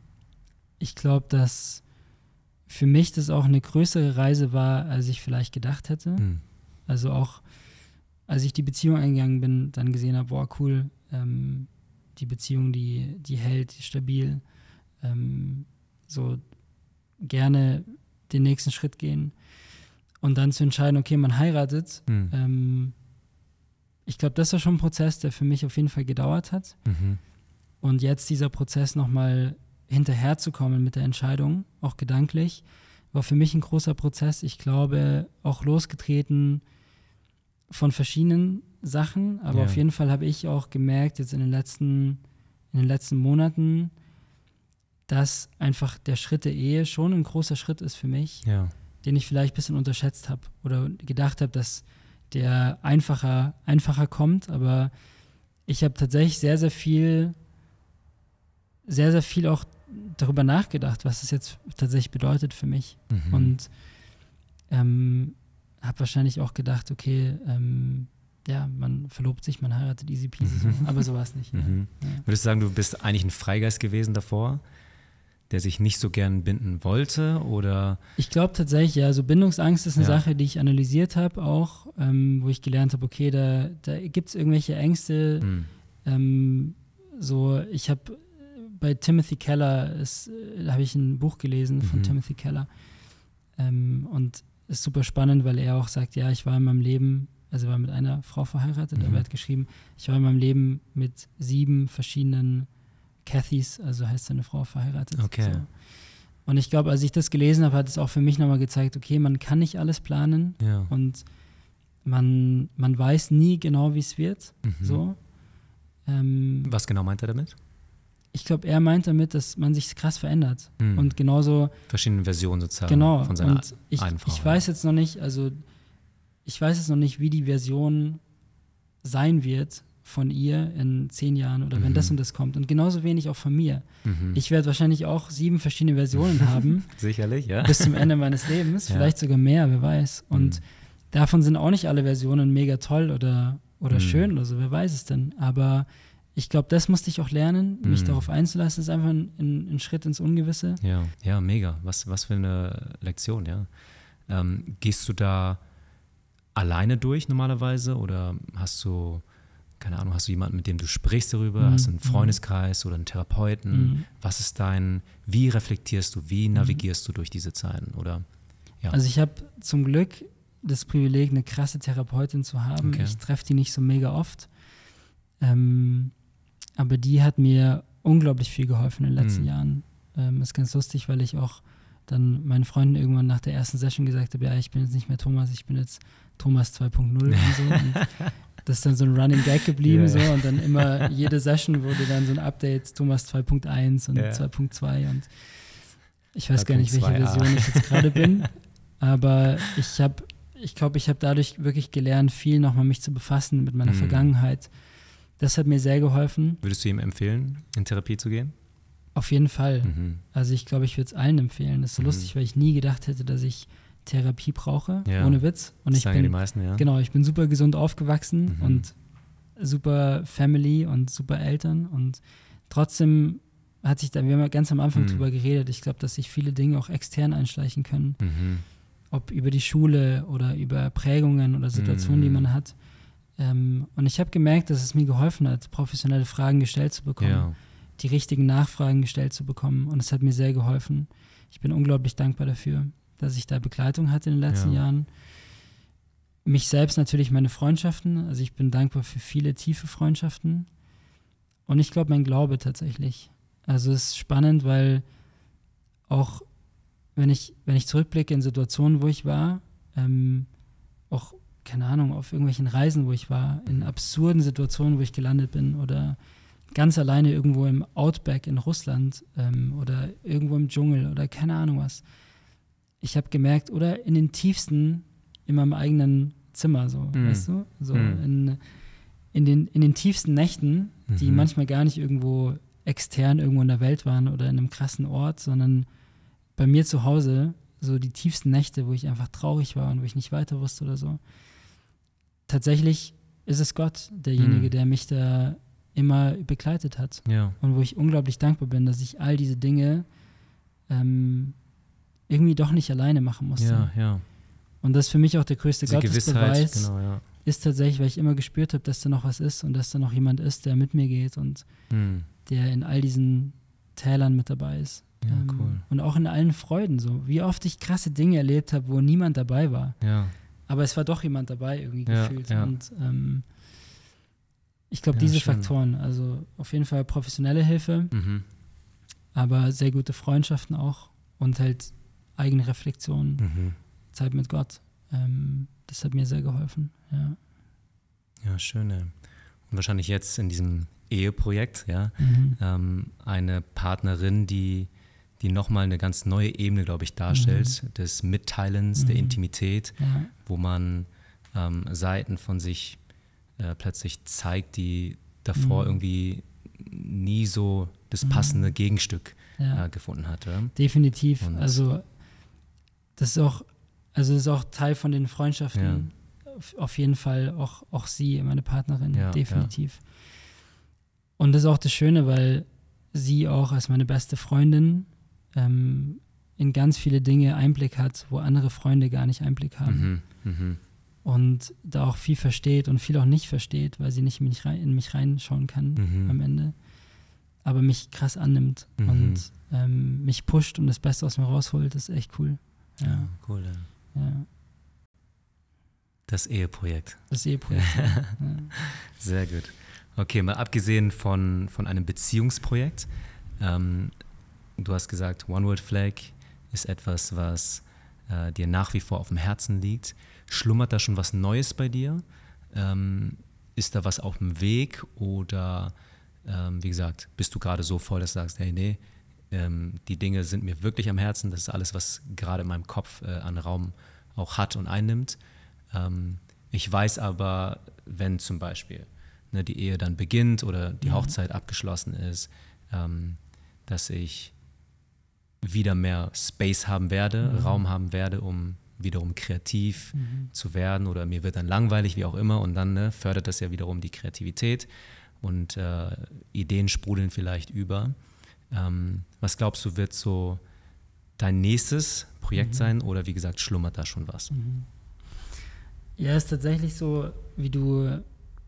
Ich glaube, dass für mich das auch eine größere Reise war, als ich vielleicht gedacht hätte. Mhm. Also auch, als ich die Beziehung eingegangen bin, dann gesehen habe, boah, cool, ähm, die Beziehung, die, die hält, die ist stabil, ähm, so gerne den nächsten Schritt gehen. Und dann zu entscheiden, okay, man heiratet. Mhm. Ähm, ich glaube, das war schon ein Prozess, der für mich auf jeden Fall gedauert hat. Mhm. Und jetzt dieser Prozess nochmal hinterherzukommen mit der Entscheidung, auch gedanklich, war für mich ein großer Prozess. Ich glaube, auch losgetreten von verschiedenen Sachen, aber ja. auf jeden Fall habe ich auch gemerkt, jetzt in den letzten, in den letzten Monaten, dass einfach der Schritt der Ehe schon ein großer Schritt ist für mich, ja. den ich vielleicht ein bisschen unterschätzt habe oder gedacht habe, dass der einfacher, einfacher kommt. Aber ich habe tatsächlich sehr, sehr viel, sehr, sehr viel auch darüber nachgedacht, was es jetzt tatsächlich bedeutet für mich. Mhm. Und ähm, habe wahrscheinlich auch gedacht, okay, ähm, ja, man verlobt sich, man heiratet, easy peasy, mhm. so, aber so war es nicht. Mhm. Ja. Würdest du sagen, du bist eigentlich ein Freigeist gewesen davor, der sich nicht so gern binden wollte, oder? Ich glaube tatsächlich, ja, so Bindungsangst ist eine ja. Sache, die ich analysiert habe auch, ähm, wo ich gelernt habe, okay, da, da gibt es irgendwelche Ängste. Mhm. Ähm, so, ich habe bei Timothy Keller, habe ich ein Buch gelesen von mhm. Timothy Keller, ähm, und ist super spannend, weil er auch sagt, ja, ich war in meinem Leben, also er war mit einer Frau verheiratet, mhm. aber er hat geschrieben, ich war in meinem Leben mit sieben verschiedenen Cathys, also heißt seine Frau, verheiratet. Okay. So. Und ich glaube, als ich das gelesen habe, hat es auch für mich nochmal gezeigt, okay, man kann nicht alles planen ja. und man, man weiß nie genau, wie es wird. Mhm. So. Ähm, Was genau meint er damit? Ich glaube, er meint damit, dass man sich krass verändert. Mhm. Und genauso verschiedene Versionen sozusagen genau, von seiner und ich, einen Frau. Ich weiß jetzt noch nicht, also ich weiß jetzt noch nicht, wie die Version sein wird von ihr in zehn Jahren oder mhm. wenn das und das kommt. Und genauso wenig auch von mir. Mhm. Ich werde wahrscheinlich auch sieben verschiedene Versionen haben. Sicherlich, ja. Bis zum Ende meines Lebens, ja. vielleicht sogar mehr, wer weiß. Und mhm. davon sind auch nicht alle Versionen mega toll oder, oder mhm. schön oder so, wer weiß es denn. Aber ich glaube, das musste ich auch lernen, mich mhm. darauf einzulassen. Das ist einfach ein, ein, ein Schritt ins Ungewisse. Ja, ja, mega. Was, was für eine Lektion, ja. Ähm, gehst du da alleine durch normalerweise oder hast du... Keine Ahnung, hast du jemanden, mit dem du sprichst darüber? Mhm. Hast du einen Freundeskreis oder einen Therapeuten? Mhm. Was ist dein, wie reflektierst du, wie navigierst mhm. du durch diese Zeiten? Oder, ja. Also ich habe zum Glück das Privileg, eine krasse Therapeutin zu haben. Okay. Ich treffe die nicht so mega oft. Ähm, aber die hat mir unglaublich viel geholfen in den letzten mhm. Jahren. Ähm, ist ganz lustig, weil ich auch dann meinen Freunden irgendwann nach der ersten Session gesagt habe, ja, ich bin jetzt nicht mehr Thomas, ich bin jetzt Thomas zwei punkt null und so. Und das ist dann so ein Running Gag geblieben, yeah. so, und dann immer jede Session wurde dann so ein Update, Thomas zwei punkt eins und yeah. zwei punkt zwei und ich weiß gar nicht, welche Version ich jetzt gerade bin, aber ich habe, ich glaube, ich habe dadurch wirklich gelernt, viel nochmal mich zu befassen mit meiner mm. Vergangenheit. Das hat mir sehr geholfen. Würdest du ihm empfehlen, in Therapie zu gehen? Auf jeden Fall. Mhm. Also ich glaube, ich würde es allen empfehlen. Das ist so mhm. lustig, weil ich nie gedacht hätte, dass ich Therapie brauche, ja. ohne Witz. Und ich bin, die meisten, ja. Genau, ich bin super gesund aufgewachsen mhm. und super Family und super Eltern und trotzdem hat sich da, wir haben ganz am Anfang mhm. drüber geredet, ich glaube, dass sich viele Dinge auch extern einschleichen können, mhm. ob über die Schule oder über Prägungen oder Situationen, mhm. die man hat. Ähm, und ich habe gemerkt, dass es mir geholfen hat, professionelle Fragen gestellt zu bekommen, ja. die richtigen Nachfragen gestellt zu bekommen und es hat mir sehr geholfen. Ich bin unglaublich dankbar dafür, dass ich da Begleitung hatte in den letzten ja. Jahren. Mich selbst natürlich, meine Freundschaften. Also ich bin dankbar für viele tiefe Freundschaften. Und ich glaube, mein Glaube tatsächlich. Also es ist spannend, weil auch wenn ich, wenn ich zurückblicke in Situationen, wo ich war, ähm, auch, keine Ahnung, auf irgendwelchen Reisen, wo ich war, in absurden Situationen, wo ich gelandet bin oder ganz alleine irgendwo im Outback in Russland ähm, oder irgendwo im Dschungel oder keine Ahnung was. Ich habe gemerkt, oder in den tiefsten in meinem eigenen Zimmer, so, mm. weißt du? So mm. in, in, den, in den tiefsten Nächten, die mhm. manchmal gar nicht irgendwo extern irgendwo in der Welt waren oder in einem krassen Ort, sondern bei mir zu Hause, so die tiefsten Nächte, wo ich einfach traurig war und wo ich nicht weiter wusste oder so. Tatsächlich ist es Gott, derjenige, mm. der mich da immer begleitet hat. Ja. Und wo ich unglaublich dankbar bin, dass ich all diese Dinge ähm, irgendwie doch nicht alleine machen musste. Ja, ja. Und das ist für mich auch der größte die Gottesbeweis, genau, ja. ist tatsächlich, weil ich immer gespürt habe, dass da noch was ist und dass da noch jemand ist, der mit mir geht und mhm. der in all diesen Tälern mit dabei ist. Ja, ähm, cool. Und auch in allen Freuden so. Wie oft ich krasse Dinge erlebt habe, wo niemand dabei war. Ja. Aber es war doch jemand dabei irgendwie ja, gefühlt. Ja. Und ähm, ich glaube, ja, diese schön. Faktoren, also auf jeden Fall professionelle Hilfe, mhm. aber sehr gute Freundschaften auch und halt eigene Reflexion, mhm. Zeit mit Gott. Ähm, das hat mir sehr geholfen. Ja, ja, schön. Und wahrscheinlich jetzt in diesem Eheprojekt, ja, mhm. ähm, eine Partnerin, die die nochmal eine ganz neue Ebene, glaube ich, darstellt, mhm. des Mitteilens, mhm. der Intimität, ja. wo man ähm, Seiten von sich äh, plötzlich zeigt, die davor mhm. irgendwie nie so das passende mhm. Gegenstück ja. äh, gefunden hat. Oder? Definitiv. Und also das ist auch, also das ist auch Teil von den Freundschaften. Ja. Auf jeden Fall auch, auch sie, meine Partnerin, ja, definitiv. Ja. Und das ist auch das Schöne, weil sie auch als meine beste Freundin ähm, in ganz viele Dinge Einblick hat, wo andere Freunde gar nicht Einblick haben. Mhm, mhm. Und da auch viel versteht und viel auch nicht versteht, weil sie nicht in mich, rein, in mich reinschauen kann mhm. am Ende. Aber mich krass annimmt mhm. und ähm, mich pusht und das Beste aus mir rausholt, das ist echt cool. Ja, ja cool. Ja. Ja. Das Eheprojekt. Das Eheprojekt. Ja. Ja. Sehr gut. Okay, mal abgesehen von, von einem Beziehungsprojekt, ähm, du hast gesagt, One World Flag ist etwas, was äh, dir nach wie vor auf dem Herzen liegt. Schlummert da schon was Neues bei dir? Ähm, ist da was auf dem Weg? Oder, ähm, wie gesagt, bist du gerade so voll, dass du sagst, hey, nee, ähm, die Dinge sind mir wirklich am Herzen. Das ist alles, was gerade in meinem Kopf äh, an Raum auch hat und einnimmt. Ich weiß aber, wenn zum Beispiel ne, die Ehe dann beginnt oder die ja. Hochzeit abgeschlossen ist, ähm, dass ich wieder mehr Space haben werde, ja. Raum haben werde, um wiederum kreativ mhm. zu werden, oder mir wird dann langweilig, wie auch immer, und dann ne, fördert das ja wiederum die Kreativität und äh, Ideen sprudeln vielleicht über. Ähm, was glaubst du, wird so dein nächstes Projekt mhm. sein, oder wie gesagt, schlummert da schon was? Mhm. Ja, ist tatsächlich so, wie du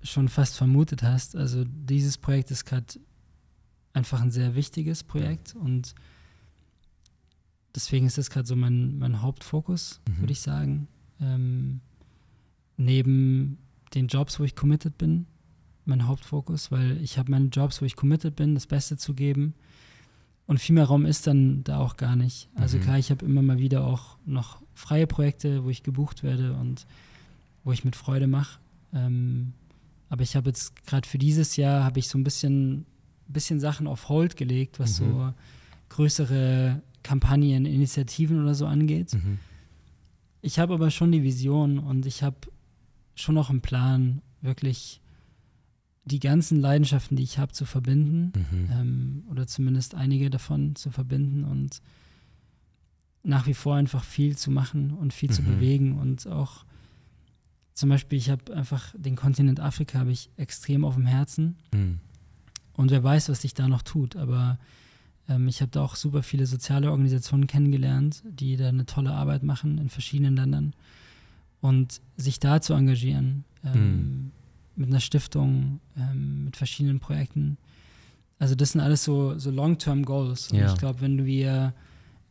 schon fast vermutet hast. Also dieses Projekt ist gerade einfach ein sehr wichtiges Projekt und deswegen ist das gerade so mein, mein Hauptfokus, mhm. würde ich sagen. Ähm, neben den Jobs, wo ich committed bin, mein Hauptfokus, weil ich habe meine Jobs, wo ich committed bin, das Beste zu geben, und viel mehr Raum ist dann da auch gar nicht. Also mhm. klar, ich habe immer mal wieder auch noch freie Projekte, wo ich gebucht werde und wo ich mit Freude mache. Ähm, aber ich habe jetzt gerade für dieses Jahr habe ich so ein bisschen, bisschen Sachen auf Hold gelegt, was mhm. so größere Kampagnen, Initiativen oder so angeht. Mhm. Ich habe aber schon die Vision und ich habe schon noch einen Plan, wirklich die ganzen Leidenschaften, die ich habe, zu verbinden mhm. ähm, oder zumindest einige davon zu verbinden und nach wie vor einfach viel zu machen und viel mhm. zu bewegen und auch zum Beispiel, ich habe einfach den Kontinent Afrika habe ich extrem auf dem Herzen mhm. und wer weiß, was sich da noch tut, aber ähm, ich habe da auch super viele soziale Organisationen kennengelernt, die da eine tolle Arbeit machen in verschiedenen Ländern, und sich da zu engagieren ähm, mhm. mit einer Stiftung, ähm, mit verschiedenen Projekten, also das sind alles so, so Long-Term-Goals, und ja. ich glaube, wenn wir,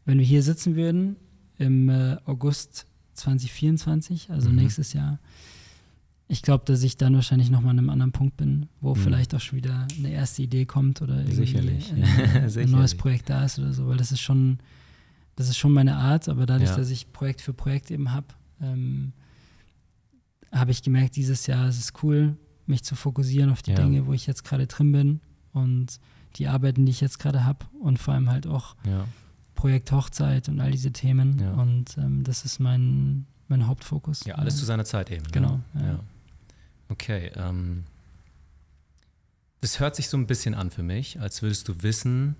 wenn wir hier sitzen würden im äh, August zwanzig vierundzwanzig, also mhm. nächstes Jahr. Ich glaube, dass ich dann wahrscheinlich nochmal an einem anderen Punkt bin, wo mhm. vielleicht auch schon wieder eine erste Idee kommt oder Sicherlich. Ein, ein Sicherlich. neues Projekt da ist oder so, weil das ist schon, das ist schon meine Art, aber dadurch, ja. dass ich Projekt für Projekt eben habe, ähm, habe ich gemerkt, dieses Jahr ist es cool, mich zu fokussieren auf die ja. Dinge, wo ich jetzt gerade drin bin und die Arbeiten, die ich jetzt gerade habe, und vor allem halt auch ja. Projekt Hochzeit und all diese Themen, ja. und ähm, das ist mein, mein Hauptfokus. Ja, alles ja. zu seiner Zeit eben. Genau. Ja. Ja. Okay, ähm, das hört sich so ein bisschen an für mich, als würdest du wissen,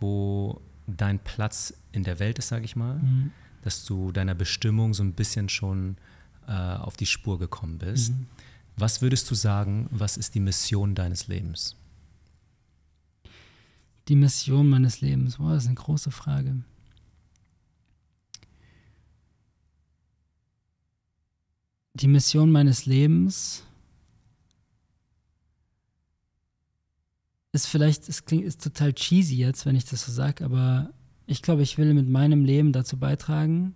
wo dein Platz in der Welt ist, sage ich mal, mhm. dass du deiner Bestimmung so ein bisschen schon äh, auf die Spur gekommen bist. Mhm. Was würdest du sagen, was ist die Mission deines Lebens? Die Mission meines Lebens, wow, das ist eine große Frage. Die Mission meines Lebens ist vielleicht, es klingt, ist total cheesy jetzt, wenn ich das so sage, aber ich glaube, ich will mit meinem Leben dazu beitragen,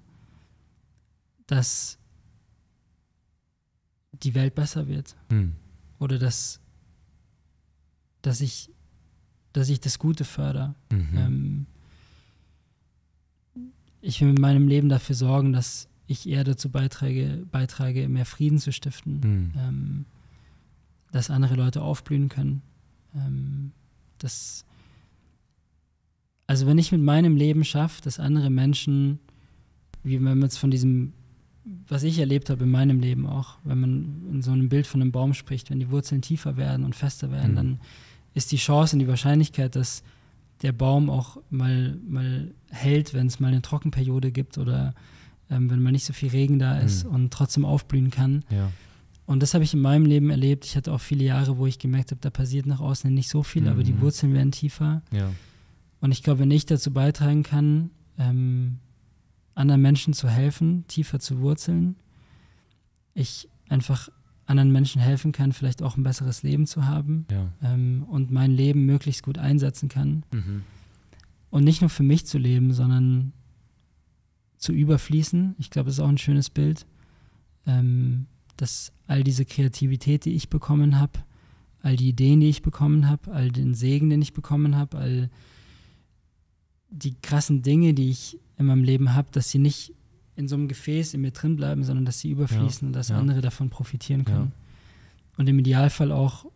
dass die Welt besser wird. Hm. Oder dass, dass ich dass ich das Gute fördere. Mhm. Ähm, ich will mit meinem Leben dafür sorgen, dass ich eher dazu beitrage, beitrage mehr Frieden zu stiften, mhm. ähm, dass andere Leute aufblühen können, ähm, dass Also wenn ich mit meinem Leben schaffe, dass andere Menschen, wie wenn man jetzt von diesem, was ich erlebt habe in meinem Leben auch, wenn man in so einem Bild von einem Baum spricht, wenn die Wurzeln tiefer werden und fester werden, mhm. dann ist die Chance und die Wahrscheinlichkeit, dass der Baum auch mal, mal hält, wenn es mal eine Trockenperiode gibt oder ähm, wenn mal nicht so viel Regen da ist mhm. und trotzdem aufblühen kann. Ja. Und das habe ich in meinem Leben erlebt. Ich hatte auch viele Jahre, wo ich gemerkt habe, da passiert nach außen nicht so viel, mhm. aber die Wurzeln werden tiefer. Ja. Und ich glaube, wenn ich dazu beitragen kann, ähm, anderen Menschen zu helfen, tiefer zu wurzeln, ich einfach anderen Menschen helfen kann, vielleicht auch ein besseres Leben zu haben ja. ähm, und mein Leben möglichst gut einsetzen kann. Mhm. Und nicht nur für mich zu leben, sondern zu überfließen. Ich glaube, das ist auch ein schönes Bild, ähm, dass all diese Kreativität, die ich bekommen habe, all die Ideen, die ich bekommen habe, all den Segen, den ich bekommen habe, all die krassen Dinge, die ich in meinem Leben habe, dass sie nicht in so einem Gefäß in mir drin bleiben, sondern dass sie überfließen ja, und dass ja. andere davon profitieren können. Ja. Und im Idealfall auch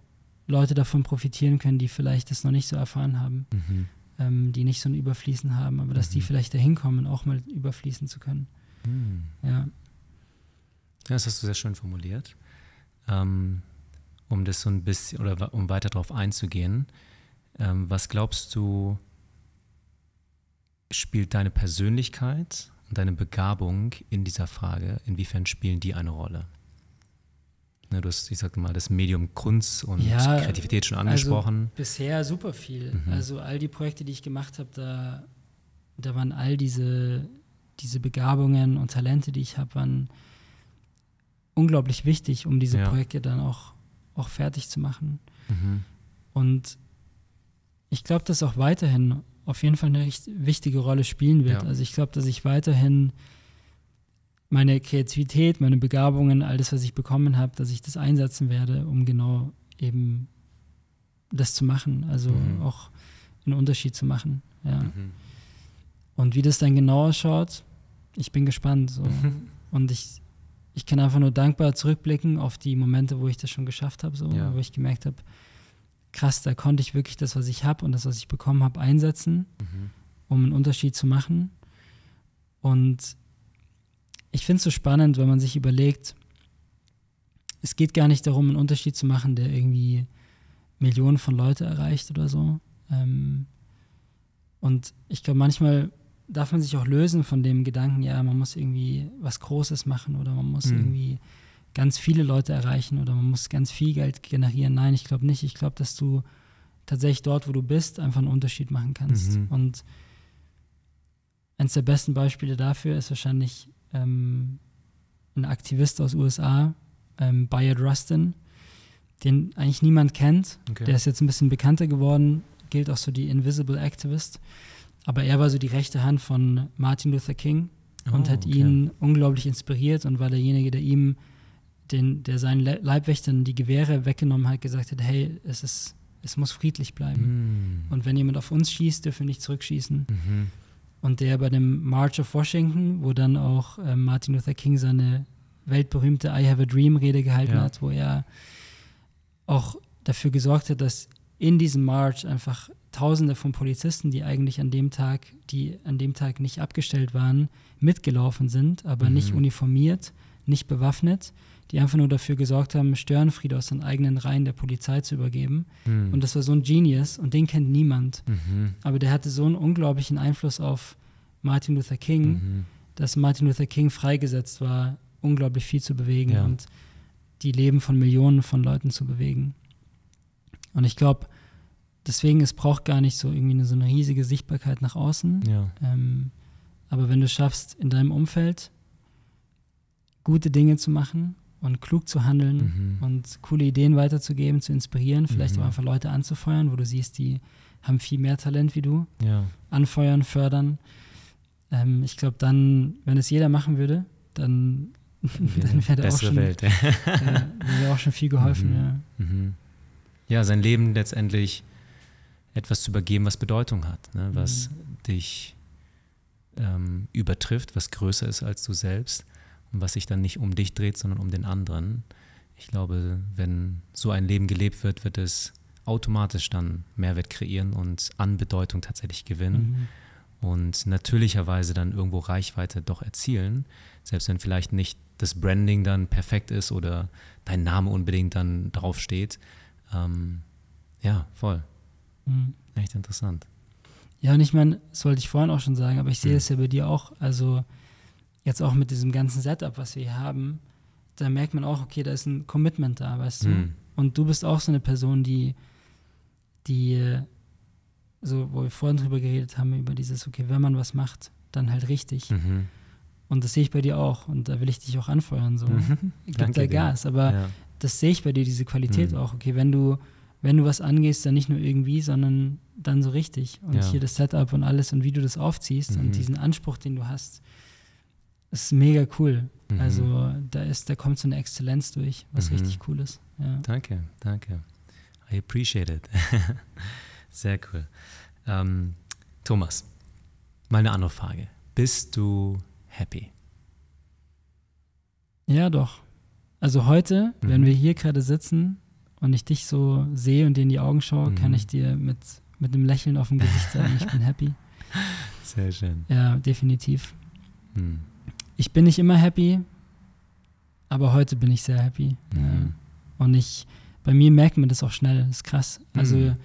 Leute davon profitieren können, die vielleicht das noch nicht so erfahren haben, mhm. ähm, die nicht so ein Überfließen haben, aber dass mhm. die vielleicht dahin kommen, auch mal überfließen zu können. Mhm. Ja. Ja, das hast du sehr schön formuliert. Ähm, um das so ein bisschen, oder um weiter darauf einzugehen, ähm, was glaubst du, spielt deine Persönlichkeit und deine Begabung in dieser Frage, inwiefern spielen die eine Rolle? Ne, du hast, ich sag mal, das Medium Kunst und ja, Kreativität schon angesprochen. Also bisher super viel. Mhm. Also all die Projekte, die ich gemacht habe, da, da waren all diese, diese Begabungen und Talente, die ich habe, waren unglaublich wichtig, um diese ja. Projekte dann auch, auch fertig zu machen. Mhm. Und ich glaube, dass auch weiterhin auf jeden Fall eine wichtige Rolle spielen wird. Ja. Also ich glaube, dass ich weiterhin meine Kreativität, meine Begabungen, all das, was ich bekommen habe, dass ich das einsetzen werde, um genau eben das zu machen, also mhm. auch einen Unterschied zu machen. Ja. Mhm. Und wie das dann genau ausschaut, ich bin gespannt. So. Und ich Ich kann einfach nur dankbar zurückblicken auf die Momente, wo ich das schon geschafft habe, so, ja. wo ich gemerkt habe, krass, da konnte ich wirklich das, was ich habe und das, was ich bekommen habe, einsetzen, mhm. um einen Unterschied zu machen. Und ich finde es so spannend, wenn man sich überlegt, es geht gar nicht darum, einen Unterschied zu machen, der irgendwie Millionen von Leuten erreicht oder so. Und ich glaube, manchmal darf man sich auch lösen von dem Gedanken, ja, man muss irgendwie was Großes machen oder man muss mhm. irgendwie ganz viele Leute erreichen oder man muss ganz viel Geld generieren. Nein, ich glaube nicht. Ich glaube, dass du tatsächlich dort, wo du bist, einfach einen Unterschied machen kannst. Mhm. Und eines der besten Beispiele dafür ist wahrscheinlich ähm, ein Aktivist aus U S A, ähm, Bayard Rustin, den eigentlich niemand kennt. Okay. Der ist jetzt ein bisschen bekannter geworden, gilt auch so die Invisible Activist. Aber er war so die rechte Hand von Martin Luther King und oh, hat okay. ihn unglaublich inspiriert und war derjenige, der ihm, den, der seinen Le Leibwächtern die Gewehre weggenommen hat, gesagt hat, hey, es, ist, es muss friedlich bleiben. Mm. Und wenn jemand auf uns schießt, dürfen wir nicht zurückschießen. Mhm. Und der bei dem March of Washington, wo dann auch äh, Martin Luther King seine weltberühmte I Have a Dream-Rede gehalten ja. hat, wo er auch dafür gesorgt hat, dass in diesem March einfach Tausende von Polizisten, die eigentlich an dem Tag, die an dem Tag nicht abgestellt waren, mitgelaufen sind, aber mhm. nicht uniformiert, nicht bewaffnet, die einfach nur dafür gesorgt haben, Störenfriede aus den eigenen Reihen der Polizei zu übergeben. Mhm. Und das war so ein Genius und den kennt niemand. Mhm. Aber der hatte so einen unglaublichen Einfluss auf Martin Luther King, mhm. dass Martin Luther King freigesetzt war, unglaublich viel zu bewegen ja. und die Leben von Millionen von Leuten zu bewegen. Und ich glaube, deswegen, es braucht gar nicht so irgendwie eine, so eine riesige Sichtbarkeit nach außen. Ja. Ähm, aber wenn du es schaffst, in deinem Umfeld gute Dinge zu machen und klug zu handeln mhm. und coole Ideen weiterzugeben, zu inspirieren, vielleicht mhm. auch einfach Leute anzufeuern, wo du siehst, die haben viel mehr Talent wie du. Ja. Anfeuern, fördern. Ähm, ich glaube dann, wenn es jeder machen würde, dann, dann wäre da auch, äh, wär auch schon viel geholfen. Mhm. Ja. Mhm. Ja, sein Leben letztendlich etwas zu übergeben, was Bedeutung hat, ne? Was mhm. dich ähm, übertrifft, was größer ist als du selbst und was sich dann nicht um dich dreht, sondern um den anderen. Ich glaube, wenn so ein Leben gelebt wird, wird es automatisch dann Mehrwert kreieren und an Bedeutung tatsächlich gewinnen mhm. und natürlicherweise dann irgendwo Reichweite doch erzielen, selbst wenn vielleicht nicht das Branding dann perfekt ist oder dein Name unbedingt dann draufsteht. Ähm, ja, voll. Mhm. Echt interessant. Ja, und ich meine, das wollte ich vorhin auch schon sagen, aber ich sehe es mhm. ja bei dir auch, also jetzt auch mit diesem ganzen Setup, was wir hier haben, da merkt man auch, okay, da ist ein Commitment da, weißt mhm. du? Und du bist auch so eine Person, die, die, so, wo wir vorhin drüber geredet haben, über dieses, okay, wenn man was macht, dann halt richtig. Mhm. Und das sehe ich bei dir auch und da will ich dich auch anfeuern, so, mhm. gib da Gas, aber ja. das sehe ich bei dir, diese Qualität mhm. auch, okay, wenn du, wenn du was angehst, dann nicht nur irgendwie, sondern dann so richtig und ja. hier das Setup und alles und wie du das aufziehst mhm. und diesen Anspruch, den du hast, ist mega cool. Mhm. Also da ist, da kommt so eine Exzellenz durch, was mhm. richtig cool ist. Ja. Danke, danke. I appreciate it. Sehr cool. Ähm, Thomas, mal eine andere Frage. Bist du happy? Ja, doch. Also heute, mhm. wenn wir hier gerade sitzen und ich dich so sehe und dir in die Augen schaue, mhm. kann ich dir mit, mit einem Lächeln auf dem Gesicht sagen, ich bin happy. Sehr schön. Ja, definitiv. Mhm. Ich bin nicht immer happy, aber heute bin ich sehr happy. Mhm. Und ich, bei mir merkt man das auch schnell, das ist krass. Also mhm.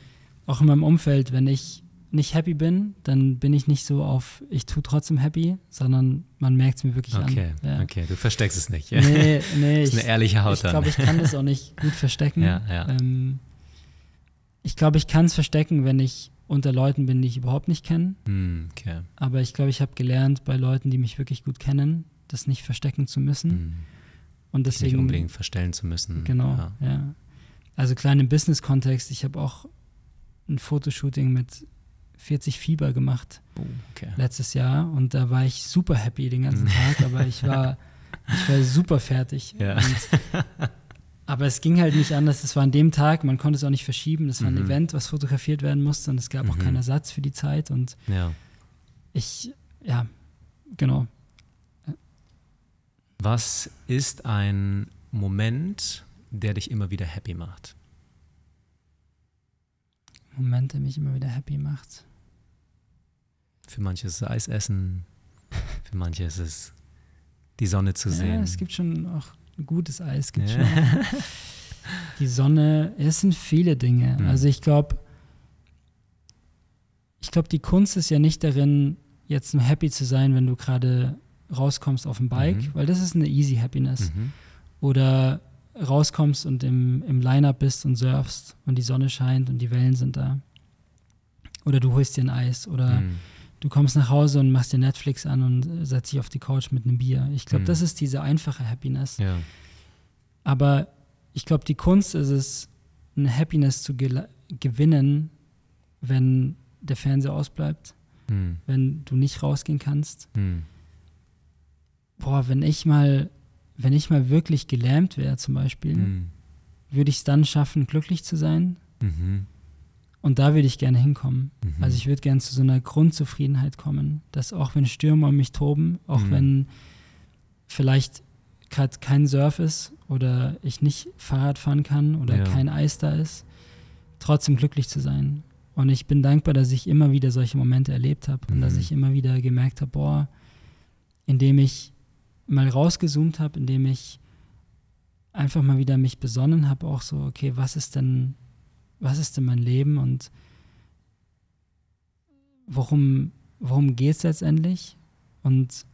auch in meinem Umfeld, wenn ich nicht happy bin, dann bin ich nicht so auf, ich tue trotzdem happy, sondern man merkt es mir wirklich okay, an. Ja. Okay, du versteckst es nicht. Ja? Nee, nee. Das ist eine ehrliche Haut. Ich, ich glaube, ich kann das auch nicht gut verstecken. Ja, ja. Ähm, ich glaube, ich kann es verstecken, wenn ich unter Leuten bin, die ich überhaupt nicht kenne. Mm, okay. Aber ich glaube, ich habe gelernt, bei Leuten, die mich wirklich gut kennen, das nicht verstecken zu müssen. Mm. Und deswegen, nicht unbedingt verstellen zu müssen. Genau, ja. ja. Also klein im Business-Kontext, ich habe auch ein Fotoshooting mit vierzig Fieber gemacht oh, okay. letztes Jahr und da war ich super happy den ganzen Tag, aber ich war, ich war super fertig. Ja. Und, aber es ging halt nicht anders, es war an dem Tag, man konnte es auch nicht verschieben, das war ein mhm. Event, was fotografiert werden musste und es gab mhm. auch keinen Ersatz für die Zeit und ja. ich, ja, genau. Was ist ein Moment, der dich immer wieder happy macht? Moment, der mich immer wieder happy macht. Für manche ist es Eis essen, für manche ist es die Sonne zu ja, sehen. Es gibt schon auch gutes Eis. Gibt ja. schon auch die Sonne, es sind viele Dinge. Mhm. Also ich glaube, ich glaube, die Kunst ist ja nicht darin, jetzt nur happy zu sein, wenn du gerade rauskommst auf dem Bike, mhm. weil das ist eine easy Happiness. Mhm. Oder rauskommst und im, im Line-Up bist und surfst und die Sonne scheint und die Wellen sind da. Oder du holst dir ein Eis oder mm. du kommst nach Hause und machst dir Netflix an und setzt dich auf die Couch mit einem Bier. Ich glaube, mm. das ist diese einfache Happiness. Ja. Aber ich glaube, die Kunst ist es, eine Happiness zu ge- gewinnen, wenn der Fernseher ausbleibt, mm. wenn du nicht rausgehen kannst. Mm. Boah, wenn ich mal Wenn ich mal wirklich gelähmt wäre zum Beispiel, mm. würde ich es dann schaffen, glücklich zu sein. Mhm. Und da würde ich gerne hinkommen. Mhm. Also ich würde gerne zu so einer Grundzufriedenheit kommen, dass auch wenn Stürme um mich toben, auch mhm. wenn vielleicht gerade kein Surf ist oder ich nicht Fahrrad fahren kann oder ja. kein Eis da ist, trotzdem glücklich zu sein. Und ich bin dankbar, dass ich immer wieder solche Momente erlebt habe mhm. und dass ich immer wieder gemerkt habe, boah, indem ich mal rausgezoomt habe, indem ich einfach mal wieder mich besonnen habe, auch so, okay, was ist denn, was ist denn mein Leben und worum, worum geht es letztendlich und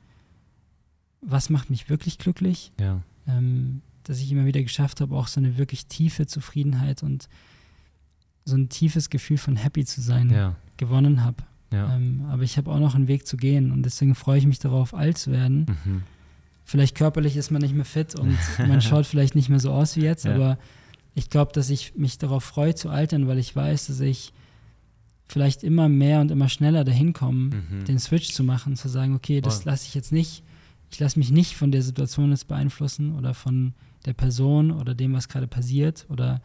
was macht mich wirklich glücklich? Ja. Ähm, dass ich immer wieder geschafft habe, auch so eine wirklich tiefe Zufriedenheit und so ein tiefes Gefühl von happy zu sein ja. gewonnen habe. Ja. Ähm, aber ich habe auch noch einen Weg zu gehen und deswegen freue ich mich darauf, alt zu werden. Mhm. Vielleicht körperlich ist man nicht mehr fit und man schaut vielleicht nicht mehr so aus wie jetzt, ja. aber ich glaube, dass ich mich darauf freue zu altern, weil ich weiß, dass ich vielleicht immer mehr und immer schneller dahin komme, mhm. den Switch zu machen, zu sagen, okay, das lasse ich jetzt nicht, ich lasse mich nicht von der Situation jetzt beeinflussen oder von der Person oder dem, was gerade passiert oder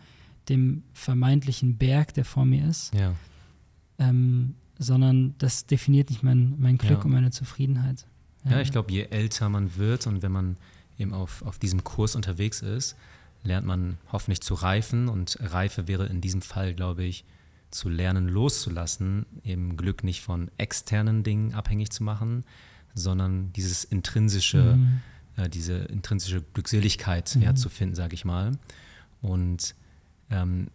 dem vermeintlichen Berg, der vor mir ist. Ja. Ähm, sondern das definiert nicht mein, mein Glück ja. und meine Zufriedenheit. Ja, ja ich glaube, je älter man wird und wenn man eben auf, auf diesem Kurs unterwegs ist, lernt man hoffentlich zu reifen, und Reife wäre in diesem Fall, glaube ich, zu lernen, loszulassen, eben Glück nicht von externen Dingen abhängig zu machen, sondern dieses intrinsische, mhm. äh, diese intrinsische Glückseligkeit mhm. ja, zu finden, sage ich mal. Und ähm,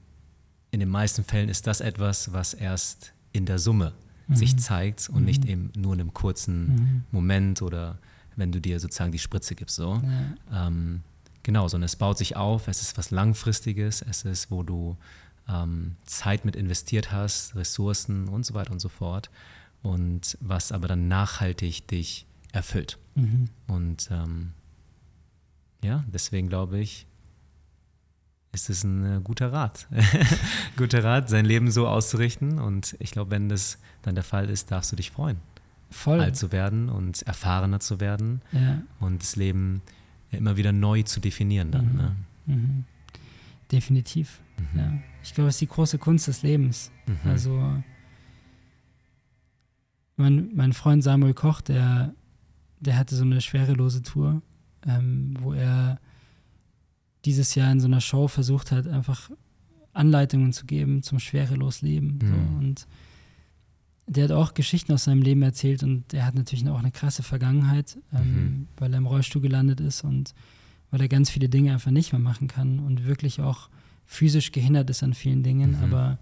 in den meisten Fällen ist das etwas, was erst in der Summe mhm. sich zeigt und mhm. nicht eben nur in einem kurzen mhm. Moment oder wenn du dir sozusagen die Spritze gibst. So. Ja. Ähm, genau, sondern es baut sich auf, es ist was Langfristiges, es ist, wo du ähm, Zeit mit investiert hast, Ressourcen und so weiter und so fort, und was aber dann nachhaltig dich erfüllt. Mhm. Und ähm, ja, deswegen glaube ich, ist es ein äh, guter Rat. Guter Rat, sein Leben so auszurichten, und ich glaube, wenn das dann der Fall ist, darfst du dich freuen. Voll. Alt zu werden und erfahrener zu werden, ja. und das Leben immer wieder neu zu definieren dann. Mhm. Ne? Mhm. Definitiv. Mhm. Ja. Ich glaube, es ist die große Kunst des Lebens. Mhm. Also mein, mein Freund Samuel Koch, der, der hatte so eine schwerelose Tour, ähm, wo er dieses Jahr in so einer Show versucht hat, einfach Anleitungen zu geben zum schwerelos Leben. Mhm. So. Und der hat auch Geschichten aus seinem Leben erzählt, und er hat natürlich auch eine krasse Vergangenheit, ähm, mhm. weil er im Rollstuhl gelandet ist und weil er ganz viele Dinge einfach nicht mehr machen kann und wirklich auch physisch gehindert ist an vielen Dingen. Mhm. Aber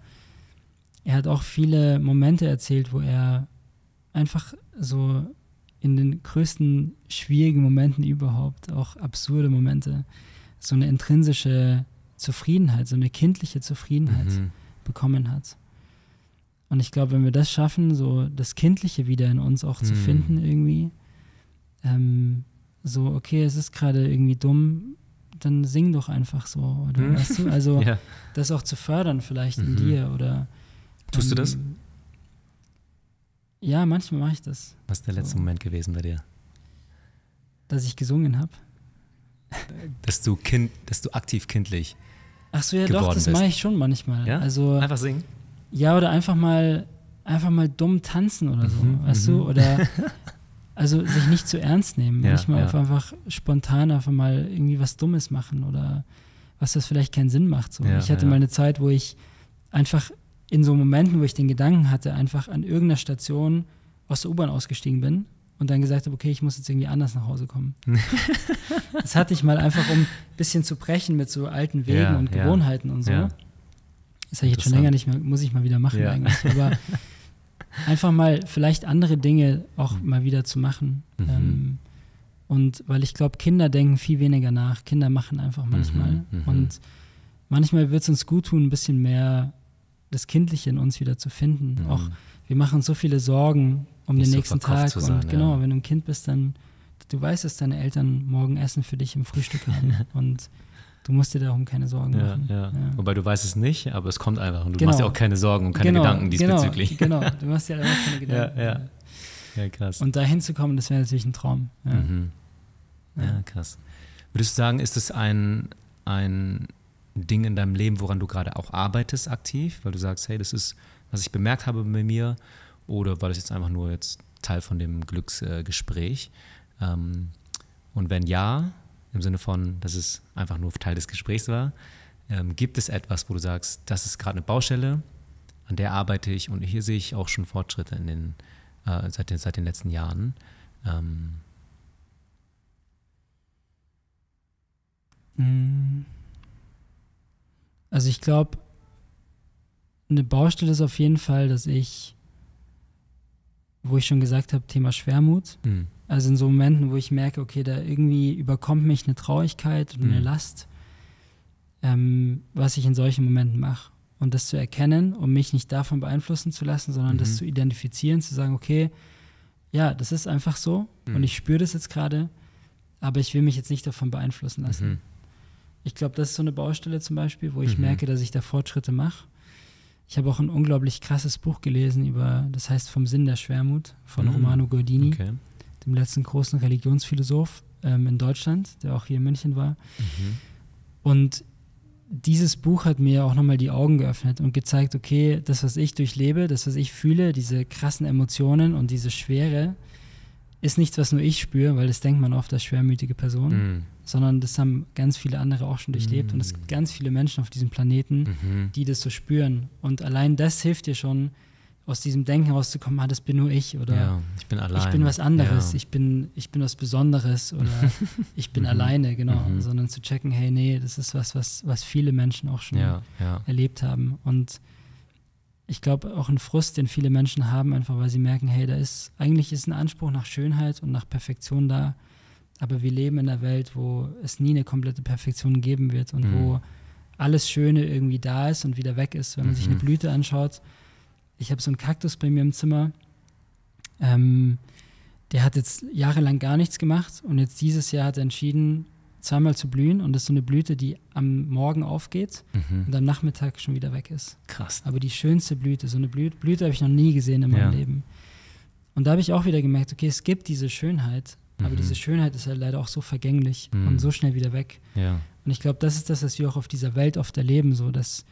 er hat auch viele Momente erzählt, wo er einfach so in den größten schwierigen Momenten überhaupt, auch absurde Momente, so eine intrinsische Zufriedenheit, so eine kindliche Zufriedenheit mhm. bekommen hat. Und ich glaube, wenn wir das schaffen, so das Kindliche wieder in uns auch zu mm. finden irgendwie, ähm, so, okay, es ist gerade irgendwie dumm, dann sing doch einfach so. Oder, mm. weißt du? Also ja. das auch zu fördern vielleicht mm-hmm. in dir. Oder, tust ähm, du das? Ja, manchmal mache ich das. Was ist der letzte so. Moment gewesen bei dir? Dass ich gesungen habe. Dass du kind, dass du aktiv kindlich Ach so, ja doch, das mache ich schon manchmal. Ja? Also, einfach singen? Ja, oder einfach mal einfach mal dumm tanzen oder so, mhm, weißt m -m. du? Oder also sich nicht zu ernst nehmen. Ja, manchmal ja. Einfach, einfach spontan einfach mal irgendwie was Dummes machen oder was das vielleicht keinen Sinn macht. So. Ja, ich hatte ja. mal eine Zeit, wo ich einfach in so Momenten, wo ich den Gedanken hatte, einfach an irgendeiner Station aus der U-Bahn ausgestiegen bin und dann gesagt habe, okay, ich muss jetzt irgendwie anders nach Hause kommen. Das hatte ich mal einfach, um ein bisschen zu brechen mit so alten Wegen ja, und Gewohnheiten ja, und so. Ja. Das habe ich jetzt schon länger nicht mehr, muss ich mal wieder machen ja. eigentlich. Aber einfach mal vielleicht andere Dinge auch mal wieder zu machen. Mhm. Ähm, und weil ich glaube, Kinder denken viel weniger nach. Kinder machen einfach manchmal. Mhm. Und manchmal wird es uns gut tun, ein bisschen mehr das Kindliche in uns wieder zu finden. Mhm. Auch wir machen uns so viele Sorgen um nicht den nächsten so Tag. Zu sein, und genau, ja. wenn du ein Kind bist, dann, du weißt, dass deine Eltern morgen Essen für dich im Frühstück haben. Und du musst dir darum keine Sorgen ja, machen. Ja. Ja. Wobei du weißt es nicht, aber es kommt einfach. Und du genau. machst dir auch keine Sorgen und keine genau, Gedanken diesbezüglich. Genau, genau, du machst dir einfach keine Gedanken. Ja, ja. ja, krass. Und da hinzukommen, das wäre natürlich ein Traum. Ja. Mhm. Ja, ja, krass. Würdest du sagen, ist es ein, ein Ding in deinem Leben, woran du gerade auch arbeitest aktiv? Weil du sagst, hey, das ist, was ich bemerkt habe bei mir. Oder war das jetzt einfach nur jetzt Teil von dem Glücksgespräch? Äh, ähm, und wenn ja, im Sinne von, dass es einfach nur Teil des Gesprächs war. Ähm, gibt es etwas, wo du sagst, das ist gerade eine Baustelle, an der arbeite ich, und hier sehe ich auch schon Fortschritte in den, äh, seit den, seit den letzten Jahren? Ähm. Also ich glaube, eine Baustelle ist auf jeden Fall, dass ich, wo ich schon gesagt habe, Thema Schwermut. Mhm. Also in so Momenten, wo ich merke, okay, da irgendwie überkommt mich eine Traurigkeit und eine mhm. Last, ähm, was ich in solchen Momenten mache. Und das zu erkennen, um mich nicht davon beeinflussen zu lassen, sondern mhm. das zu identifizieren, zu sagen, okay, ja, das ist einfach so mhm. und ich spüre das jetzt gerade, aber ich will mich jetzt nicht davon beeinflussen lassen. Mhm. Ich glaube, das ist so eine Baustelle zum Beispiel, wo ich mhm. merke, dass ich da Fortschritte mache. Ich habe auch ein unglaublich krasses Buch gelesen über, das heißt Vom Sinn der Schwermut, von mhm. Romano Guardini. Okay. Dem letzten großen Religionsphilosoph ähm, in Deutschland, der auch hier in München war. Mhm. Und dieses Buch hat mir auch nochmal die Augen geöffnet und gezeigt, okay, das, was ich durchlebe, das, was ich fühle, diese krassen Emotionen und diese Schwere, ist nichts, was nur ich spüre, weil das denkt man oft als schwermütige Person, mm. sondern das haben ganz viele andere auch schon durchlebt. Mm. Und es gibt ganz viele Menschen auf diesem Planeten, mm-hmm. die das so spüren. Und allein das hilft dir schon, aus diesem Denken rauszukommen, ah, das bin nur ich oder ja, ich bin allein. Ich bin was anderes, ja. ich, bin, ich bin was Besonderes oder ich bin alleine, genau. Mhm. Sondern zu checken, hey, nee, das ist was, was, was viele Menschen auch schon ja, ja. erlebt haben. Und ich glaube, auch ein Frust, den viele Menschen haben, einfach weil sie merken, hey, da ist, eigentlich ist ein Anspruch nach Schönheit und nach Perfektion da, aber wir leben in einer Welt, wo es nie eine komplette Perfektion geben wird und mhm. wo alles Schöne irgendwie da ist und wieder weg ist. Wenn man mhm. sich eine Blüte anschaut, ich habe so einen Kaktus bei mir im Zimmer, ähm, der hat jetzt jahrelang gar nichts gemacht und jetzt dieses Jahr hat er entschieden, zweimal zu blühen, und das ist so eine Blüte, die am Morgen aufgeht mhm. und am Nachmittag schon wieder weg ist. Krass. Aber die schönste Blüte, so eine Blüte, Blüte habe ich noch nie gesehen in meinem ja. Leben. Und da habe ich auch wieder gemerkt, okay, es gibt diese Schönheit, mhm. aber diese Schönheit ist halt leider auch so vergänglich mhm. und so schnell wieder weg. Ja. Und ich glaube, das ist das, was wir auch auf dieser Welt oft erleben, so dass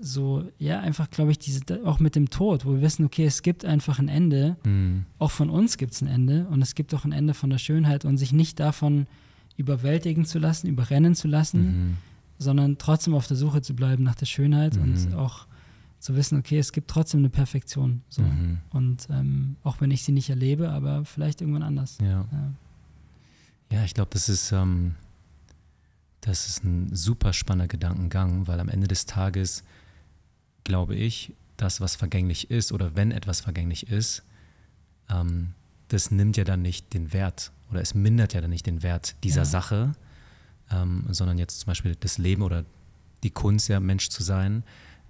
so, ja, einfach, glaube ich, diese, auch mit dem Tod, wo wir wissen, okay, es gibt einfach ein Ende, mm. auch von uns gibt es ein Ende und es gibt auch ein Ende von der Schönheit, und sich nicht davon überwältigen zu lassen, überrennen zu lassen, mm. sondern trotzdem auf der Suche zu bleiben nach der Schönheit mm. und auch zu wissen, okay, es gibt trotzdem eine Perfektion. So. Mm. Und ähm, auch wenn ich sie nicht erlebe, aber vielleicht irgendwann anders. Ja, ja. ja ich glaube, das ist... Ähm Das ist ein super spannender Gedankengang, weil am Ende des Tages glaube ich, das, was vergänglich ist oder wenn etwas vergänglich ist, ähm, das nimmt ja dann nicht den Wert oder es mindert ja dann nicht den Wert dieser ja. Sache, ähm, sondern jetzt zum Beispiel das Leben oder die Kunst, ja, Mensch zu sein,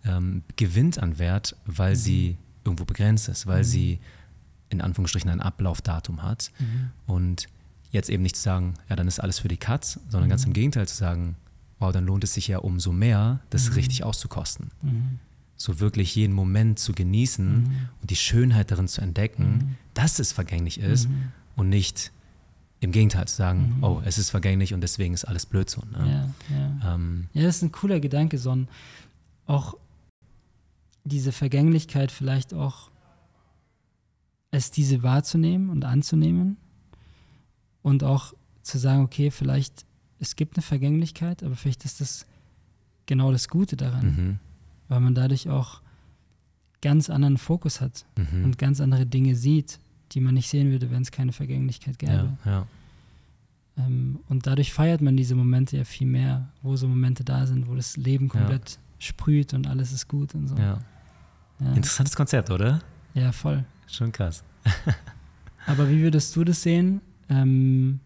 ähm, gewinnt an Wert, weil mhm. sie irgendwo begrenzt ist, weil mhm. sie in Anführungsstrichen ein Ablaufdatum hat mhm. und jetzt eben nicht zu sagen, ja, dann ist alles für die Katz, sondern mhm. ganz im Gegenteil zu sagen, wow, dann lohnt es sich ja umso mehr, das mhm. richtig auszukosten. Mhm. So wirklich jeden Moment zu genießen mhm. und die Schönheit darin zu entdecken, mhm. dass es vergänglich ist mhm. und nicht im Gegenteil zu sagen, mhm. oh, es ist vergänglich und deswegen ist alles Blödsinn. Ne? Ja, ja. Ähm, ja, das ist ein cooler Gedanke, sondern auch diese Vergänglichkeit vielleicht auch, es diese wahrzunehmen und anzunehmen. Und auch zu sagen, okay, vielleicht, es gibt eine Vergänglichkeit, aber vielleicht ist das genau das Gute daran. Mhm. Weil man dadurch auch ganz anderen Fokus hat mhm. und ganz andere Dinge sieht, die man nicht sehen würde, wenn es keine Vergänglichkeit gäbe. Ja, ja. Ähm, und dadurch feiert man diese Momente ja viel mehr, wo so Momente da sind, wo das Leben komplett ja. sprüht und alles ist gut und so. Ja. Ja. Interessantes Konzept, oder? Ja, voll. Schon krass. Aber wie würdest du das sehen? Ähm,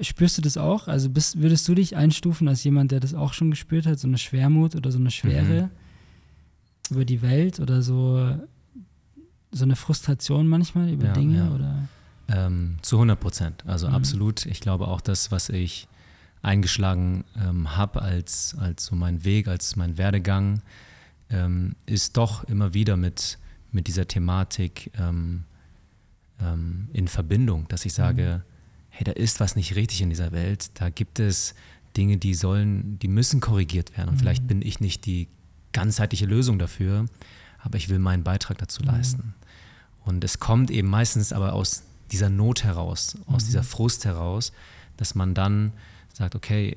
spürst du das auch? Also bist, würdest du dich einstufen als jemand, der das auch schon gespürt hat, so eine Schwermut oder so eine Schwere mhm. über die Welt oder so, so eine Frustration manchmal über ja, Dinge? Ja. Oder? Ähm, zu hundert Prozent, also mhm. absolut. Ich glaube auch, das, was ich eingeschlagen ähm, habe als, als so mein Weg, als mein Werdegang, ähm, ist doch immer wieder mit, mit dieser Thematik ähm, in Verbindung, dass ich sage, mhm. hey, da ist was nicht richtig in dieser Welt, da gibt es Dinge, die sollen, die müssen korrigiert werden, und mhm. vielleicht bin ich nicht die ganzheitliche Lösung dafür, aber ich will meinen Beitrag dazu mhm. leisten. Und es kommt eben meistens aber aus dieser Not heraus, aus mhm. dieser Frust heraus, dass man dann sagt, okay,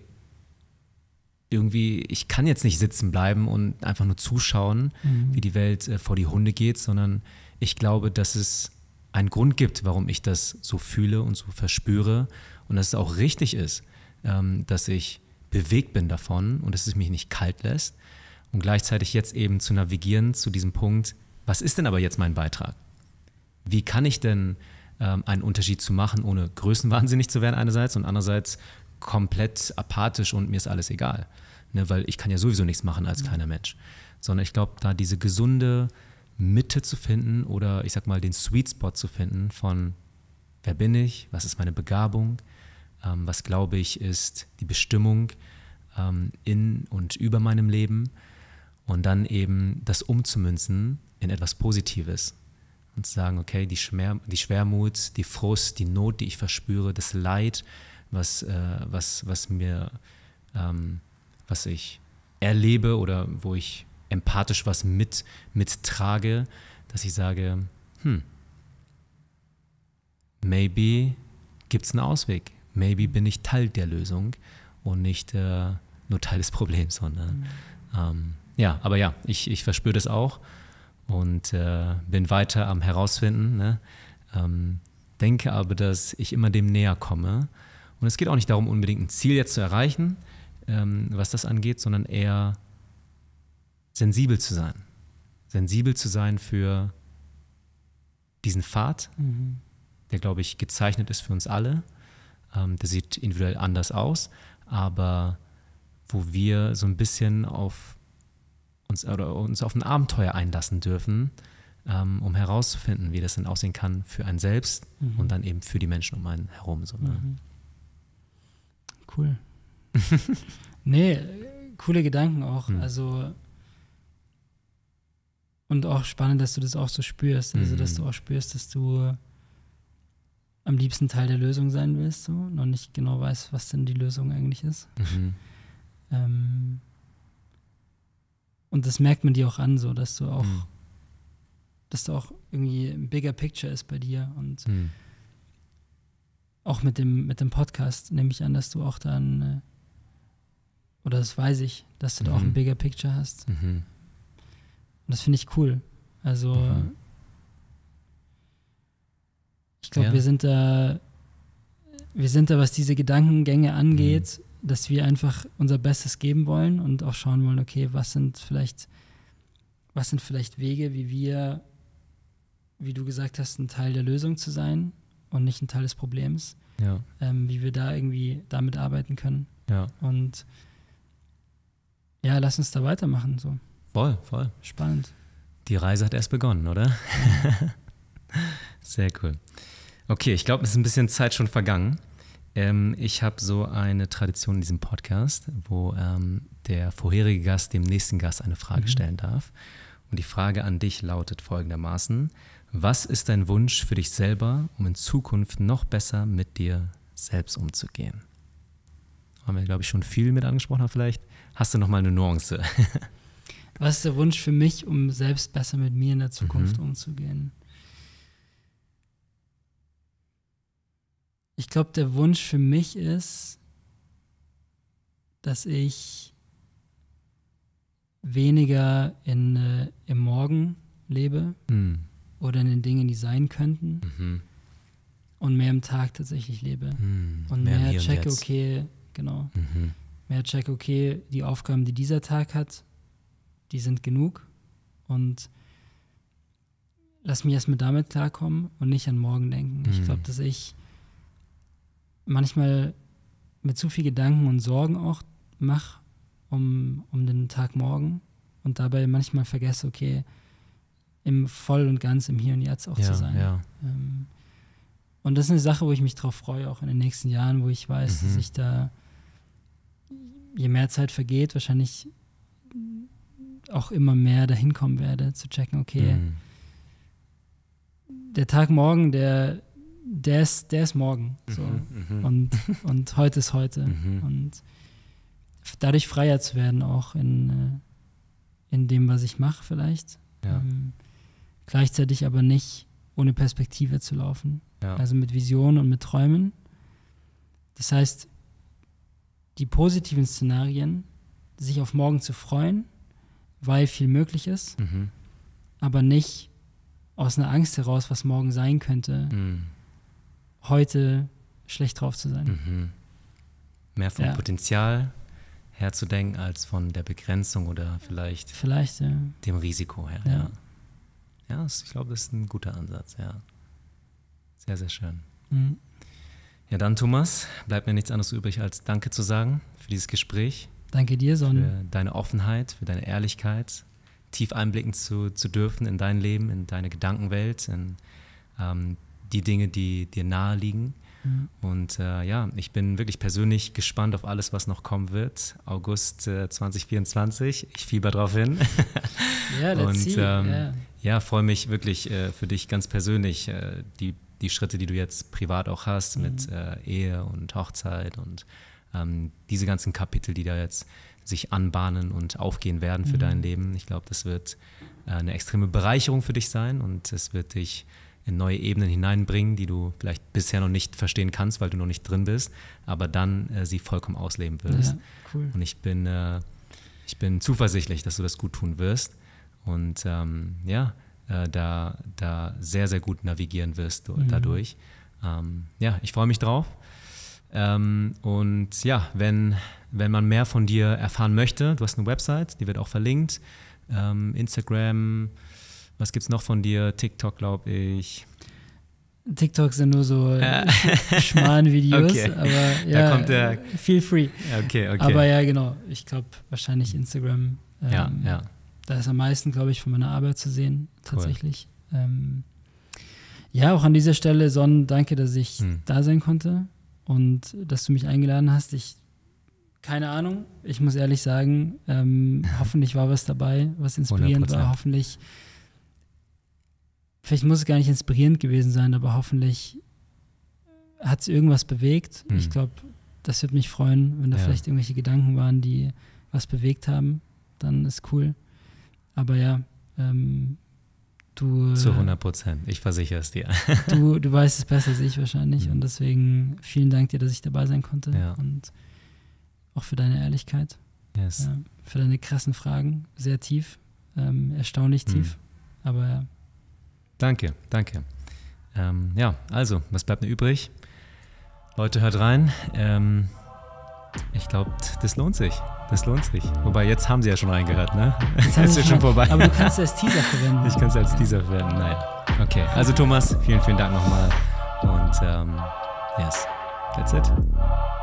irgendwie, ich kann jetzt nicht sitzen bleiben und einfach nur zuschauen, mhm. wie die Welt vor die Hunde geht, sondern ich glaube, dass es einen Grund gibt, warum ich das so fühle und so verspüre, und dass es auch richtig ist, ähm, dass ich bewegt bin davon und dass es mich nicht kalt lässt, und gleichzeitig jetzt eben zu navigieren zu diesem Punkt, was ist denn aber jetzt mein Beitrag? Wie kann ich denn ähm, einen Unterschied zu machen, ohne größenwahnsinnig zu werden einerseits und andererseits komplett apathisch und mir ist alles egal, ne, weil ich kann ja sowieso nichts machen als kleiner Mensch, sondern ich glaube, da diese gesunde Mitte zu finden oder ich sag mal den Sweet Spot zu finden von wer bin ich, was ist meine Begabung, ähm, was glaube ich ist die Bestimmung ähm, in und über meinem Leben, und dann eben das umzumünzen in etwas Positives und zu sagen, okay, die, Schmer die Schwermut, die Frust, die Not, die ich verspüre, das Leid, was, äh, was, was mir, ähm, was ich erlebe oder wo ich empathisch was mit, mittrage, dass ich sage, hm, maybe gibt es einen Ausweg. Maybe bin ich Teil der Lösung und nicht äh, nur Teil des Problems. Sondern, mhm. ähm, ja, aber ja, ich, ich verspüre das auch und äh, bin weiter am Herausfinden. Ne? Ähm, denke aber, dass ich immer dem näher komme. Und es geht auch nicht darum, unbedingt ein Ziel jetzt zu erreichen, ähm, was das angeht, sondern eher sensibel zu sein. Sensibel zu sein für diesen Pfad, mhm. der, glaube ich, gezeichnet ist für uns alle. Ähm, der sieht individuell anders aus, aber wo wir so ein bisschen auf uns, oder uns auf ein Abenteuer einlassen dürfen, ähm, um herauszufinden, wie das denn aussehen kann für einen selbst mhm. und dann eben für die Menschen um einen herum. So, ne? Mhm. Cool. Nee, coole Gedanken auch. Mhm. Also und auch spannend, dass du das auch so spürst. Also, dass du auch spürst, dass du am liebsten Teil der Lösung sein willst, so, noch nicht genau weißt, was denn die Lösung eigentlich ist. Mhm. Ähm, und das merkt man dir auch an, so, dass du auch, mhm. dass du auch irgendwie ein bigger picture ist bei dir. Und mhm. auch mit dem, mit dem Podcast nehme ich an, dass du auch dann, oder das weiß ich, dass du mhm. da auch ein bigger picture hast. Mhm. Und das finde ich cool. Also mhm. ich glaube, ja. wir sind da, wir sind da, was diese Gedankengänge angeht, mhm. dass wir einfach unser Bestes geben wollen und auch schauen wollen, okay, was sind vielleicht, was sind vielleicht Wege, wie wir, wie du gesagt hast, ein Teil der Lösung zu sein und nicht ein Teil des Problems, ja. ähm, wie wir da irgendwie damit arbeiten können. Ja. Und ja, lass uns da weitermachen. So. Voll, voll. Spannend. Die Reise hat erst begonnen, oder? Sehr cool. Okay, ich glaube, es ist ein bisschen Zeit schon vergangen. Ähm, ich habe so eine Tradition in diesem Podcast, wo ähm, der vorherige Gast dem nächsten Gast eine Frage mhm. stellen darf. Und die Frage an dich lautet folgendermaßen: Was ist dein Wunsch für dich selber, um in Zukunft noch besser mit dir selbst umzugehen? Haben wir, glaube ich, schon viel mit angesprochen, aber vielleicht hast du noch mal eine Nuance. Was ist der Wunsch für mich, um selbst besser mit mir in der Zukunft mhm. umzugehen? Ich glaube, der Wunsch für mich ist, dass ich weniger in, äh, im Morgen lebe mhm. oder in den Dingen, die sein könnten mhm. und mehr im Tag tatsächlich lebe. Mhm. Und mehr, mehr checke, okay, genau. Mhm. Mehr checke, okay, die Aufgaben, die dieser Tag hat, die sind genug und lass mich erstmal damit klarkommen und nicht an morgen denken. Mhm. Ich glaube, dass ich manchmal mit zu viel Gedanken und Sorgen auch mache um, um den Tag morgen und dabei manchmal vergesse, okay, im Voll und Ganz im Hier und Jetzt auch ja, zu sein. Ja. Ähm, und das ist eine Sache, wo ich mich drauf freue, auch in den nächsten Jahren, wo ich weiß, mhm. dass ich da, je mehr Zeit vergeht, wahrscheinlich auch immer mehr dahin kommen werde, zu checken, okay, mhm. der Tag morgen, der Der ist, der ist morgen. So. Mhm, und, und heute ist heute. Mhm. Und dadurch freier zu werden, auch in, in dem, was ich mache, vielleicht. Ja. Ähm, gleichzeitig aber nicht ohne Perspektive zu laufen. Ja. Also mit Visionen und mit Träumen. Das heißt, die positiven Szenarien, sich auf morgen zu freuen, weil viel möglich ist, mhm. aber nicht aus einer Angst heraus, was morgen sein könnte. Mhm. heute schlecht drauf zu sein. Mhm. Mehr vom ja. Potenzial herzudenken, als von der Begrenzung oder vielleicht, vielleicht ja. dem Risiko her. Ja, ja. ja das, ich glaube, das ist ein guter Ansatz. Ja. Sehr, sehr schön. Mhm. Ja, dann Thomas, bleibt mir nichts anderes übrig, als Danke zu sagen für dieses Gespräch. Danke dir, Son. Für deine Offenheit, für deine Ehrlichkeit, tief einblicken zu, zu dürfen in dein Leben, in deine Gedankenwelt, in ähm, die Dinge, die dir nahe liegen. Mhm. Und äh, ja, ich bin wirklich persönlich gespannt auf alles, was noch kommen wird. August äh, zwanzig vierundzwanzig, ich fieber drauf hin. Ja, yeah, let's see. Ähm, yeah. Ja, freue mich wirklich äh, für dich ganz persönlich, äh, die, die Schritte, die du jetzt privat auch hast mhm. mit äh, Ehe und Hochzeit und ähm, diese ganzen Kapitel, die da jetzt sich anbahnen und aufgehen werden für mhm. dein Leben. Ich glaube, das wird äh, eine extreme Bereicherung für dich sein und es wird dich in neue Ebenen hineinbringen, die du vielleicht bisher noch nicht verstehen kannst, weil du noch nicht drin bist, aber dann äh, sie vollkommen ausleben würdest. Ja, cool. Und ich bin, äh, ich bin zuversichtlich, dass du das gut tun wirst und ähm, ja, äh, da, da sehr, sehr gut navigieren wirst mhm. dadurch. Ähm, ja, ich freue mich drauf. Ähm, und ja, wenn, wenn man mehr von dir erfahren möchte, du hast eine Website, die wird auch verlinkt, ähm, Instagram, was gibt's noch von dir? TikTok, glaube ich. TikTok sind nur so äh. Schmarrn-Videos, okay. aber ja, da kommt der feel free. Okay, okay. Aber ja, genau, ich glaube wahrscheinlich Instagram, ähm, ja, ja. da ist am meisten, glaube ich, von meiner Arbeit zu sehen, tatsächlich. Cool. Ähm, ja, auch an dieser Stelle, Son, danke, dass ich hm. da sein konnte. Und dass du mich eingeladen hast, ich, keine Ahnung, ich muss ehrlich sagen, ähm, hoffentlich war was dabei, was inspirierend hundert Prozent. War, hoffentlich, vielleicht muss es gar nicht inspirierend gewesen sein, aber hoffentlich hat es irgendwas bewegt. Hm. Ich glaube, das würde mich freuen, wenn da ja. vielleicht irgendwelche Gedanken waren, die was bewegt haben, dann ist cool. Aber ja, ähm, Du, zu hundert Prozent, ich versichere es dir. du, du weißt es besser als ich wahrscheinlich mhm. und deswegen vielen Dank dir, dass ich dabei sein konnte ja. und auch für deine Ehrlichkeit, yes. ja, für deine krassen Fragen, sehr tief, ähm, erstaunlich mhm. tief, aber ja. Danke, danke. Ähm, ja, also, was bleibt mir übrig? Leute, hört rein. Ähm, Ich glaube, das lohnt sich. Das lohnt sich. Wobei, jetzt haben sie ja schon reingehört, ne? Jetzt ist ja schon vorbei. Aber du kannst ja als Teaser verwenden. Ich kann es als Teaser verwenden, naja. Okay, also Thomas, vielen, vielen Dank nochmal. Und, ähm, yes, that's it.